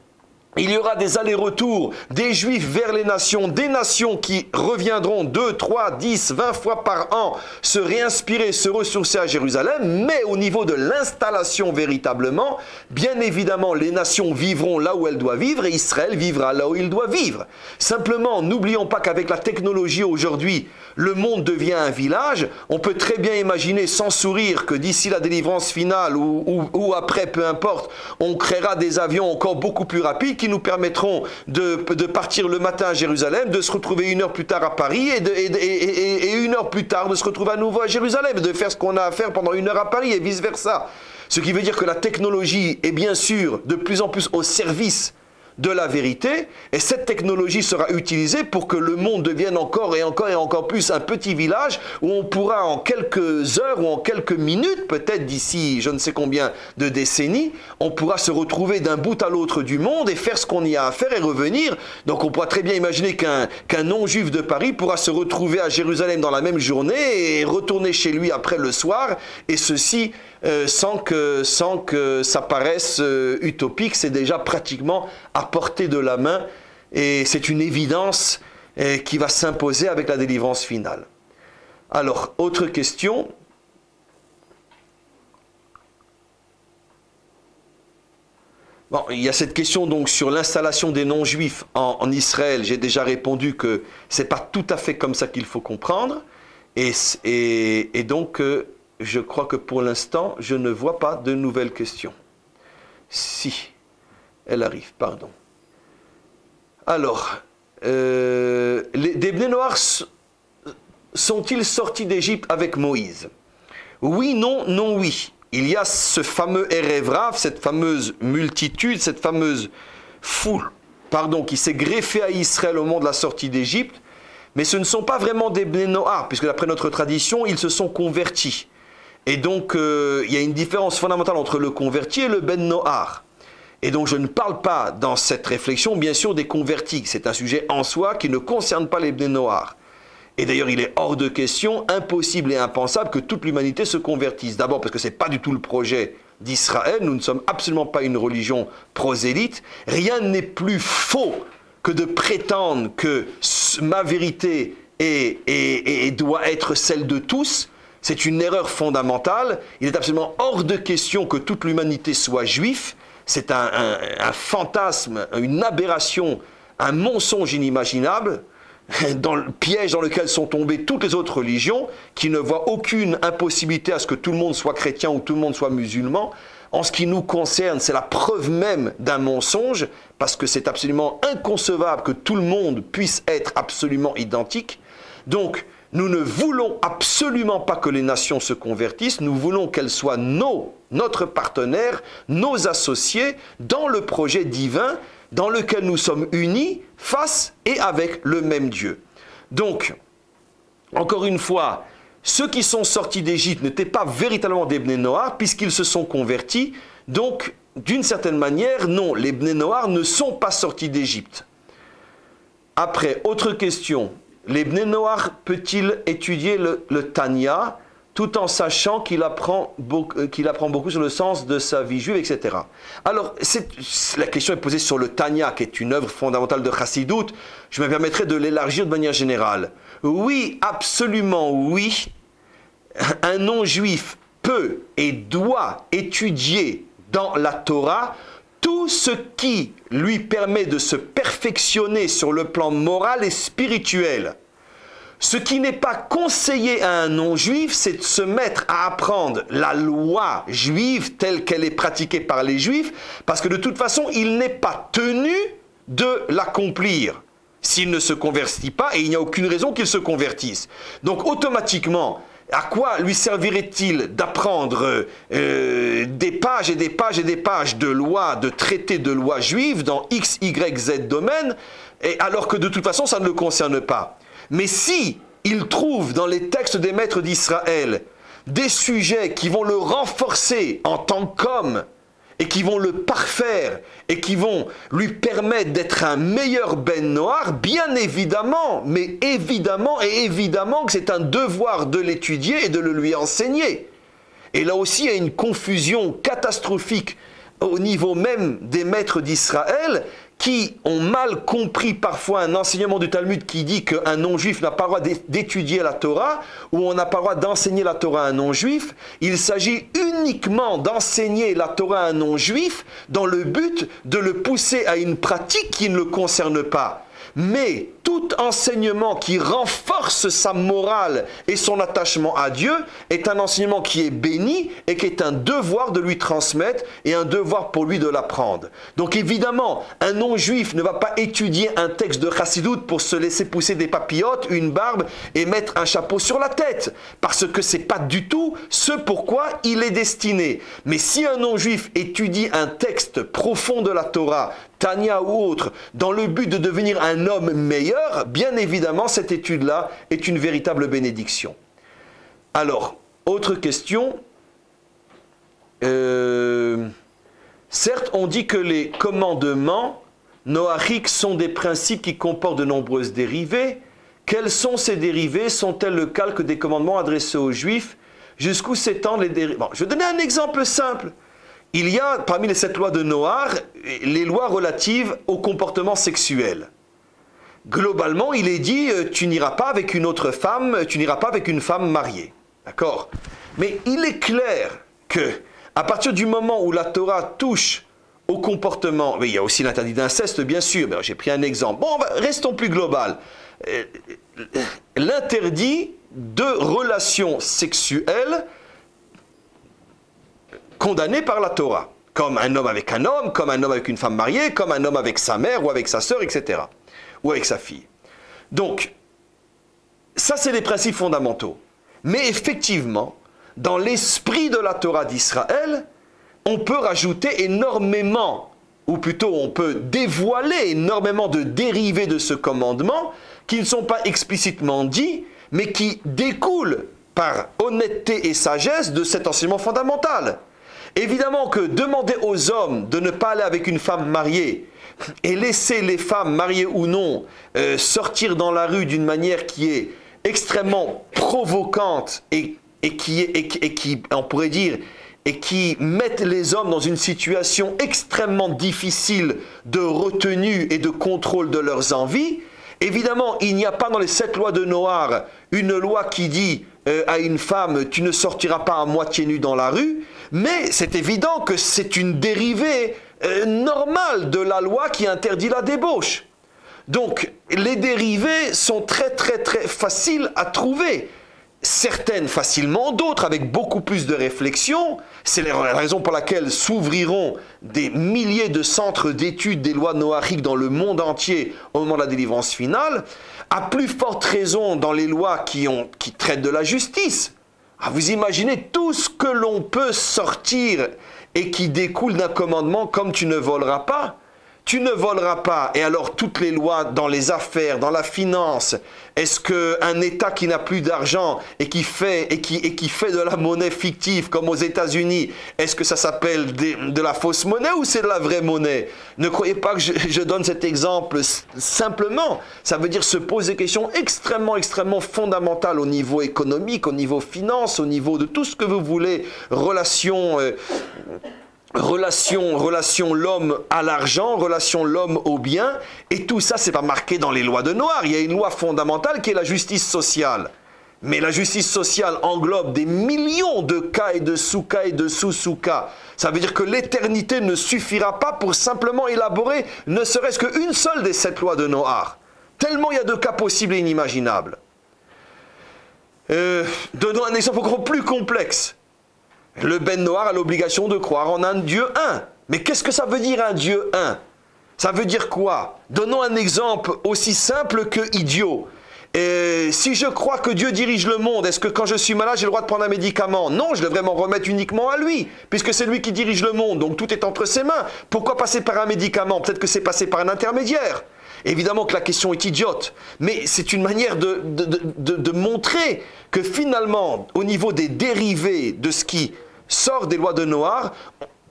il y aura des allers-retours des Juifs vers les nations, des nations qui reviendront 2, 3, 10, 20 fois par an se réinspirer, se ressourcer à Jérusalem, mais au niveau de l'installation véritablement, bien évidemment, les nations vivront là où elles doivent vivre et Israël vivra là où il doit vivre. Simplement, n'oublions pas qu'avec la technologie aujourd'hui, le monde devient un village. On peut très bien imaginer sans sourire que d'ici la délivrance finale ou après, peu importe, on créera des avions encore beaucoup plus rapides qui nous permettront de partir le matin à Jérusalem, de se retrouver une heure plus tard à Paris et une heure plus tard de se retrouver à nouveau à Jérusalem, de faire ce qu'on a à faire pendant une heure à Paris et vice-versa. Ce qui veut dire que la technologie est bien sûr de plus en plus au service de la vérité, et cette technologie sera utilisée pour que le monde devienne encore et encore et encore plus un petit village où on pourra en quelques heures ou en quelques minutes, peut-être d'ici je ne sais combien de décennies, on pourra se retrouver d'un bout à l'autre du monde et faire ce qu'on y a à faire et revenir. Donc on pourra très bien imaginer qu'un non-juif de Paris pourra se retrouver à Jérusalem dans la même journée et retourner chez lui après le soir, et ceci sans que ça paraisse utopique. C'est déjà pratiquement à portée de la main et c'est une évidence qui va s'imposer avec la délivrance finale. Alors, autre question. Bon, il y a cette question donc sur l'installation des non-juifs en Israël. J'ai déjà répondu que ce n'est pas tout à fait comme ça qu'il faut comprendre. Et donc, je crois que pour l'instant, je ne vois pas de nouvelles questions. Si, elle arrive, pardon. Alors, des Bnei Noah sont-ils sortis d'Égypte avec Moïse? Oui, non, non, oui. Il y a ce fameux Erevrav, cette fameuse multitude, cette fameuse foule, pardon, qui s'est greffée à Israël au moment de la sortie d'Égypte. Mais ce ne sont pas vraiment des Bnei Noah, puisque d'après notre tradition, ils se sont convertis. Et donc, il y a une différence fondamentale entre le converti et le Ben Noah. Et donc je ne parle pas dans cette réflexion, bien sûr, des convertis. C'est un sujet en soi qui ne concerne pas les Bnei Noah. Et d'ailleurs, il est hors de question, impossible et impensable que toute l'humanité se convertisse. D'abord parce que ce n'est pas du tout le projet d'Israël. Nous ne sommes absolument pas une religion prosélyte. Rien n'est plus faux que de prétendre que ma vérité doit être celle de tous. C'est une erreur fondamentale. Il est absolument hors de question que toute l'humanité soit juive. C'est un fantasme, une aberration, un mensonge inimaginable, dans le piège dans lequel sont tombées toutes les autres religions, qui ne voient aucune impossibilité à ce que tout le monde soit chrétien ou tout le monde soit musulman. En ce qui nous concerne, c'est la preuve même d'un mensonge, parce que c'est absolument inconcevable que tout le monde puisse être absolument identique. Donc, nous ne voulons absolument pas que les nations se convertissent, nous voulons qu'elles soient notre partenaire, nos associés, dans le projet divin dans lequel nous sommes unis, face et avec le même Dieu. Donc, Encore une fois, ceux qui sont sortis d'Égypte n'étaient pas véritablement des Bnei Noah puisqu'ils se sont convertis. Donc, d'une certaine manière, non, les Bnei Noah ne sont pas sortis d'Égypte. Après, autre question, les Bnei Noah peut-il étudier le Tanya tout en sachant qu'il apprend beaucoup sur le sens de sa vie juive, etc. Alors, la question est posée sur le Tanya, qui est une œuvre fondamentale de Chassidout. Je me permettrai de l'élargir de manière générale. Oui, absolument oui, un non-juif peut et doit étudier dans la Torah tout ce qui lui permet de se perfectionner sur le plan moral et spirituel. Ce qui n'est pas conseillé à un non-juif, c'est de se mettre à apprendre la loi juive telle qu'elle est pratiquée par les juifs, parce que de toute façon, il n'est pas tenu de l'accomplir s'il ne se convertit pas, et il n'y a aucune raison qu'il se convertisse. Donc automatiquement, à quoi lui servirait-il d'apprendre des pages et des pages et des pages de lois, de traités de lois juives dans X, Y, Z domaines, alors que de toute façon, ça ne le concerne pas. Mais si il trouve dans les textes des maîtres d'Israël des sujets qui vont le renforcer en tant qu'homme et qui vont le parfaire et qui vont lui permettre d'être un meilleur Ben Noah, bien évidemment, mais évidemment et évidemment que c'est un devoir de l'étudier et de le lui enseigner. Et là aussi, il y a une confusion catastrophique au niveau même des maîtres d'Israël qui ont mal compris parfois un enseignement du Talmud qui dit qu'un non-juif n'a pas le droit d'étudier la Torah, ou on n'a pas le droit d'enseigner la Torah à un non-juif. Il s'agit uniquement d'enseigner la Torah à un non-juif dans le but de le pousser à une pratique qui ne le concerne pas. Mais tout enseignement qui renforce sa morale et son attachement à Dieu est un enseignement qui est béni et qui est un devoir de lui transmettre et un devoir pour lui de l'apprendre. Donc évidemment, un non-juif ne va pas étudier un texte de Chassidout pour se laisser pousser des papillotes, une barbe et mettre un chapeau sur la tête. Parce que ce n'est pas du tout ce pourquoi il est destiné. Mais si un non-juif étudie un texte profond de la Torah, Tanya ou autre, dans le but de devenir un homme meilleur, bien évidemment, cette étude-là est une véritable bénédiction. Alors, autre question. Certes, on dit que les commandements noahiques sont des principes qui comportent de nombreuses dérivées. Quelles sont ces dérivées? Sont-elles le calque des commandements adressés aux Juifs? Jusqu'où s'étendent les dérivées? Bon, je vais donner un exemple simple. Il y a, parmi les 7 lois de Noah, les lois relatives au comportement sexuel. Globalement, il est dit, tu n'iras pas avec une autre femme, tu n'iras pas avec une femme mariée. D'accord? Mais il est clair que, à partir du moment où la Torah touche au comportement, mais il y a aussi l'interdit d'inceste, bien sûr, j'ai pris un exemple. Bon, restons plus global. L'interdit de relations sexuelles condamné par la Torah, comme un homme avec un homme, comme un homme avec une femme mariée, comme un homme avec sa mère ou avec sa sœur, etc. Ou avec sa fille. Donc, ça c'est les principes fondamentaux. Mais effectivement, dans l'esprit de la Torah d'Israël, on peut rajouter énormément, ou plutôt on peut dévoiler énormément de dérivés de ce commandement qui ne sont pas explicitement dits, mais qui découlent par honnêteté et sagesse de cet enseignement fondamental. Évidemment que demander aux hommes de ne pas aller avec une femme mariée et laisser les femmes, mariées ou non, sortir dans la rue d'une manière qui est extrêmement provocante et qui met les hommes dans une situation extrêmement difficile de retenue et de contrôle de leurs envies. Évidemment, il n'y a pas dans les 7 lois de Noah une loi qui dit à une femme, tu ne sortiras pas à moitié nue dans la rue, mais c'est évident que c'est une dérivée normale de la loi qui interdit la débauche. Donc, les dérivés sont très faciles à trouver. Certaines facilement, d'autres avec beaucoup plus de réflexion. C'est la raison pour laquelle s'ouvriront des milliers de centres d'études des lois noahiques dans le monde entier au moment de la délivrance finale. À plus forte raison dans les lois qui traitent de la justice. Ah, vous imaginez tout ce que l'on peut sortir et qui découle d'un commandement comme tu ne voleras pas. tu ne voleras pas. Et alors toutes les lois dans les affaires, dans la finance. Est-ce qu'un État qui n'a plus d'argent et qui fait de la monnaie fictive comme aux États-Unis, est-ce que ça s'appelle de la fausse monnaie ou c'est de la vraie monnaie? Ne croyez pas que je donne cet exemple simplement. Ça veut dire se poser des questions extrêmement fondamentales au niveau économique, au niveau finance, au niveau de tout ce que vous voulez, relation l'homme à l'argent, relation l'homme au bien, et tout ça, c'est pas marqué dans les lois de Noir. Il y a une loi fondamentale qui est la justice sociale. Mais la justice sociale englobe des millions de cas et de sous-cas et de sous-sous-cas. Ça veut dire que l'éternité ne suffira pas pour simplement élaborer ne serait-ce qu'une seule des 7 lois de Noir. Tellement il y a de cas possibles et inimaginables. Donnons un exemple encore plus complexe. Le Ben Noir a l'obligation de croire en un Dieu un. Mais qu'est-ce que ça veut dire un Dieu un? Ça veut dire quoi? Donnons un exemple aussi simple que idiot. Et si je crois que Dieu dirige le monde, est-ce que quand je suis malade, j'ai le droit de prendre un médicament? Non, je devrais m'en remettre uniquement à lui, puisque c'est lui qui dirige le monde, donc tout est entre ses mains. Pourquoi passer par un médicament? Peut-être que c'est passé par un intermédiaire. Évidemment que la question est idiote, mais c'est une manière de montrer que finalement, au niveau des dérivés de ce qui sort des lois de Noah,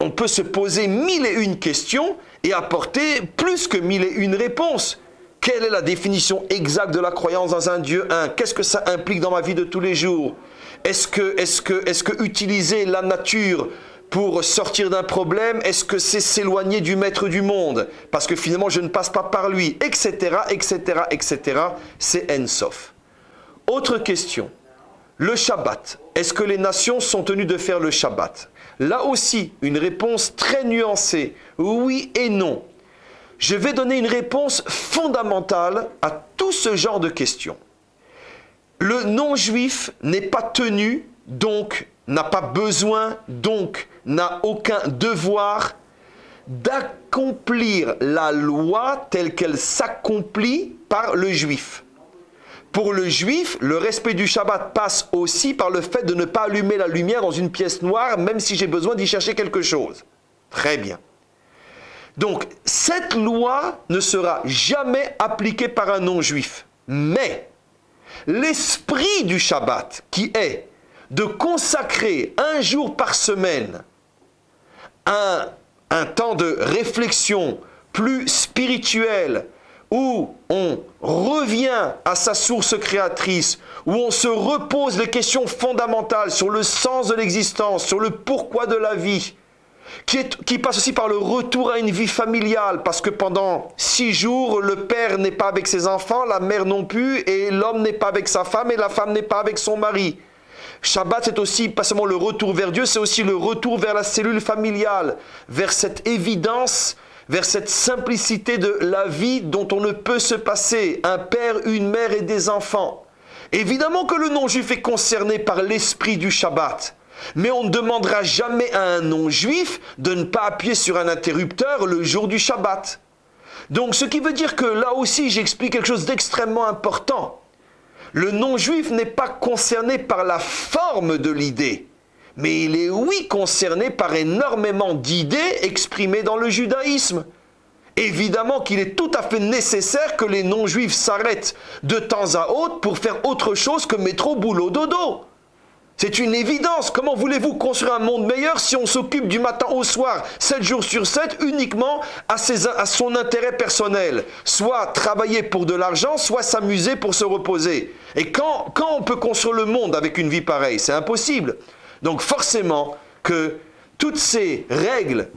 on peut se poser 1001 questions et apporter plus que 1001 réponses. Quelle est la définition exacte de la croyance dans un Dieu un? Qu'est-ce que ça implique dans ma vie de tous les jours? Est-ce que utiliser la nature pour sortir d'un problème, est-ce que c'est s'éloigner du maître du monde? Parce que finalement, je ne passe pas par lui, etc., etc., etc. C'est Ensof. Autre question. Le Shabbat. Est-ce que les nations sont tenues de faire le Shabbat? Là aussi, une réponse très nuancée. Oui et non. Je vais donner une réponse fondamentale à tout ce genre de questions. Le non-juif n'est pas tenu, donc n'a pas besoin, donc n'a aucun devoir d'accomplir la loi telle qu'elle s'accomplit par le juif. Pour le juif, le respect du Shabbat passe aussi par le fait de ne pas allumer la lumière dans une pièce noire, même si j'ai besoin d'y chercher quelque chose. Très bien. Donc, cette loi ne sera jamais appliquée par un non-juif. Mais l'esprit du Shabbat, qui est de consacrer un jour par semaine un temps de réflexion plus spirituel où on revient à sa source créatrice, où on se repose les questions fondamentales sur le sens de l'existence, sur le pourquoi de la vie, qui passe aussi par le retour à une vie familiale, parce que pendant 6 jours, le père n'est pas avec ses enfants, la mère non plus, et l'homme n'est pas avec sa femme, et la femme n'est pas avec son mari. Shabbat, c'est aussi, pas seulement le retour vers Dieu, c'est aussi le retour vers la cellule familiale, vers cette évidence, vers cette simplicité de la vie dont on ne peut se passer, un père, une mère et des enfants. Évidemment que le non-juif est concerné par l'esprit du Shabbat, mais on ne demandera jamais à un non-juif de ne pas appuyer sur un interrupteur le jour du Shabbat. Donc ce qui veut dire que là aussi j'explique quelque chose d'extrêmement important. Le non-juif n'est pas concerné par la forme de l'idée, mais il est, oui, concerné par énormément d'idées exprimées dans le judaïsme. Évidemment qu'il est tout à fait nécessaire que les non-juifs s'arrêtent de temps à autre pour faire autre chose que métro, boulot, dodo. C'est une évidence. Comment voulez-vous construire un monde meilleur si on s'occupe du matin au soir, 7 jours sur 7, uniquement à son intérêt personnel? Soit travailler pour de l'argent, soit s'amuser pour se reposer. Et quand on peut construire le monde avec une vie pareille? C'est impossible. Donc forcément que toutes ces règles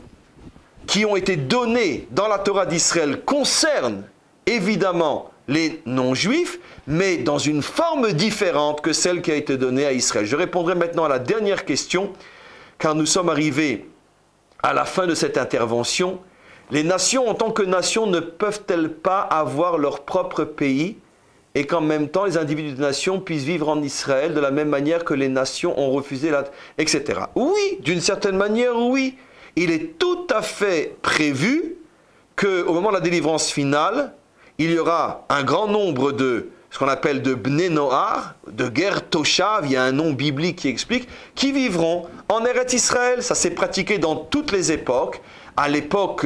qui ont été données dans la Torah d'Israël concernent évidemment les non-juifs, mais dans une forme différente que celle qui a été donnée à Israël. Je répondrai maintenant à la dernière question, car nous sommes arrivés à la fin de cette intervention. Les nations, en tant que nations, ne peuvent-elles pas avoir leur propre pays et qu'en même temps, les individus de nations puissent vivre en Israël de la même manière que les nations ont refusé la... etc. Oui, d'une certaine manière, oui. Il est tout à fait prévu qu'au moment de la délivrance finale, il y aura un grand nombre de ce qu'on appelle de Bnei Noah, de guerre toshav, il y a un nom biblique qui explique, qui vivront en Eretz Israël. Ça s'est pratiqué dans toutes les époques, à l'époque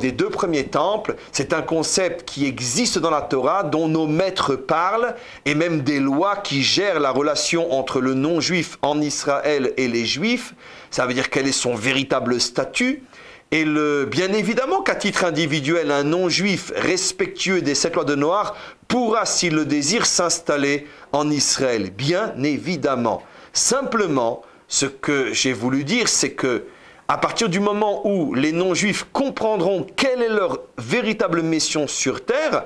des deux premiers temples, c'est un concept qui existe dans la Torah, dont nos maîtres parlent, et même des lois qui gèrent la relation entre le non-juif en Israël et les juifs. Ça veut dire quel est son véritable statut. Et bien évidemment qu'à titre individuel, un non-juif respectueux des 7 lois de Noach pourra, s'il le désire, s'installer en Israël. Bien évidemment. Simplement, ce que j'ai voulu dire, c'est que à partir du moment où les non-juifs comprendront quelle est leur véritable mission sur terre,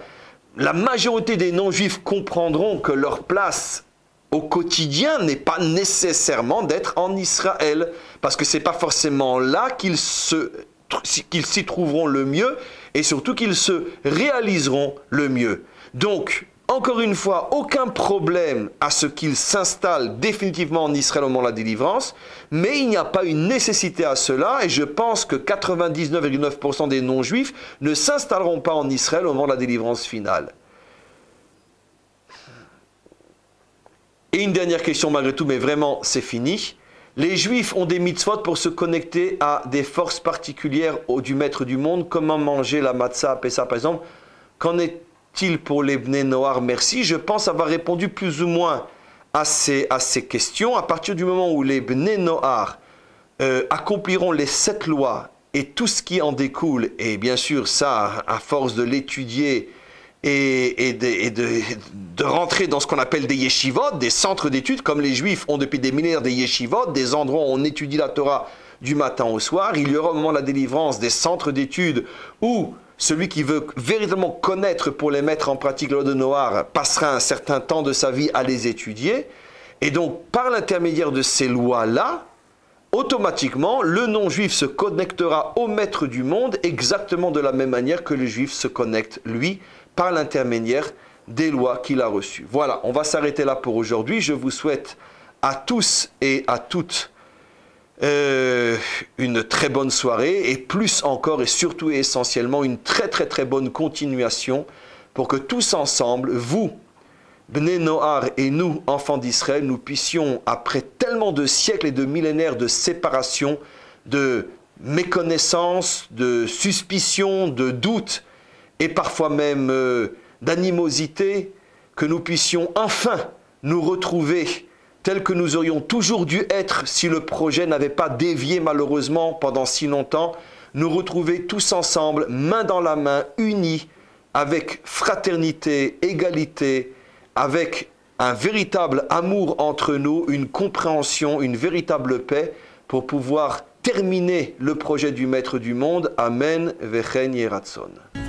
la majorité des non-juifs comprendront que leur place au quotidien n'est pas nécessairement d'être en Israël, parce que ce n'est pas forcément là qu'ils s'y trouveront le mieux, et surtout qu'ils se réaliseront le mieux. Donc, encore une fois, aucun problème à ce qu'ils s'installent définitivement en Israël au moment de la délivrance, mais il n'y a pas une nécessité à cela, et je pense que 99,9% des non-juifs ne s'installeront pas en Israël au moment de la délivrance finale. Et une dernière question malgré tout, mais vraiment c'est fini. Les juifs ont des mitzvot pour se connecter à des forces particulières du maître du monde. Comment manger la matzah à Pessah par exemple? Qu'en est-il pour les Bnei Noah? Merci, je pense avoir répondu plus ou moins à ces questions. À partir du moment où les Bnei Noah accompliront les 7 lois et tout ce qui en découle, et bien sûr ça à force de l'étudier, et de rentrer dans ce qu'on appelle des yeshivot, des centres d'études, comme les juifs ont depuis des millénaires des yeshivot, des endroits où on étudie la Torah du matin au soir. Il y aura au moment de la délivrance des centres d'études où celui qui veut véritablement connaître pour les mettre en pratique la loi de Noach passera un certain temps de sa vie à les étudier. Et donc, par l'intermédiaire de ces lois-là, automatiquement, le non-juif se connectera au maître du monde exactement de la même manière que le juif se connecte, lui, par l'intermédiaire des lois qu'il a reçues. Voilà, on va s'arrêter là pour aujourd'hui. Je vous souhaite à tous et à toutes une très bonne soirée, et plus encore et surtout et essentiellement une très bonne continuation pour que tous ensemble, vous, Bnei Noach, et nous, enfants d'Israël, nous puissions, après tellement de siècles et de millénaires de séparation, de méconnaissance, de suspicion, de doute, et parfois même d'animosité, que nous puissions enfin nous retrouver tels que nous aurions toujours dû être si le projet n'avait pas dévié malheureusement pendant si longtemps, nous retrouver tous ensemble, main dans la main, unis, avec fraternité, égalité, avec un véritable amour entre nous, une compréhension, une véritable paix, pour pouvoir terminer le projet du maître du monde. Amen, vechen yeratzon.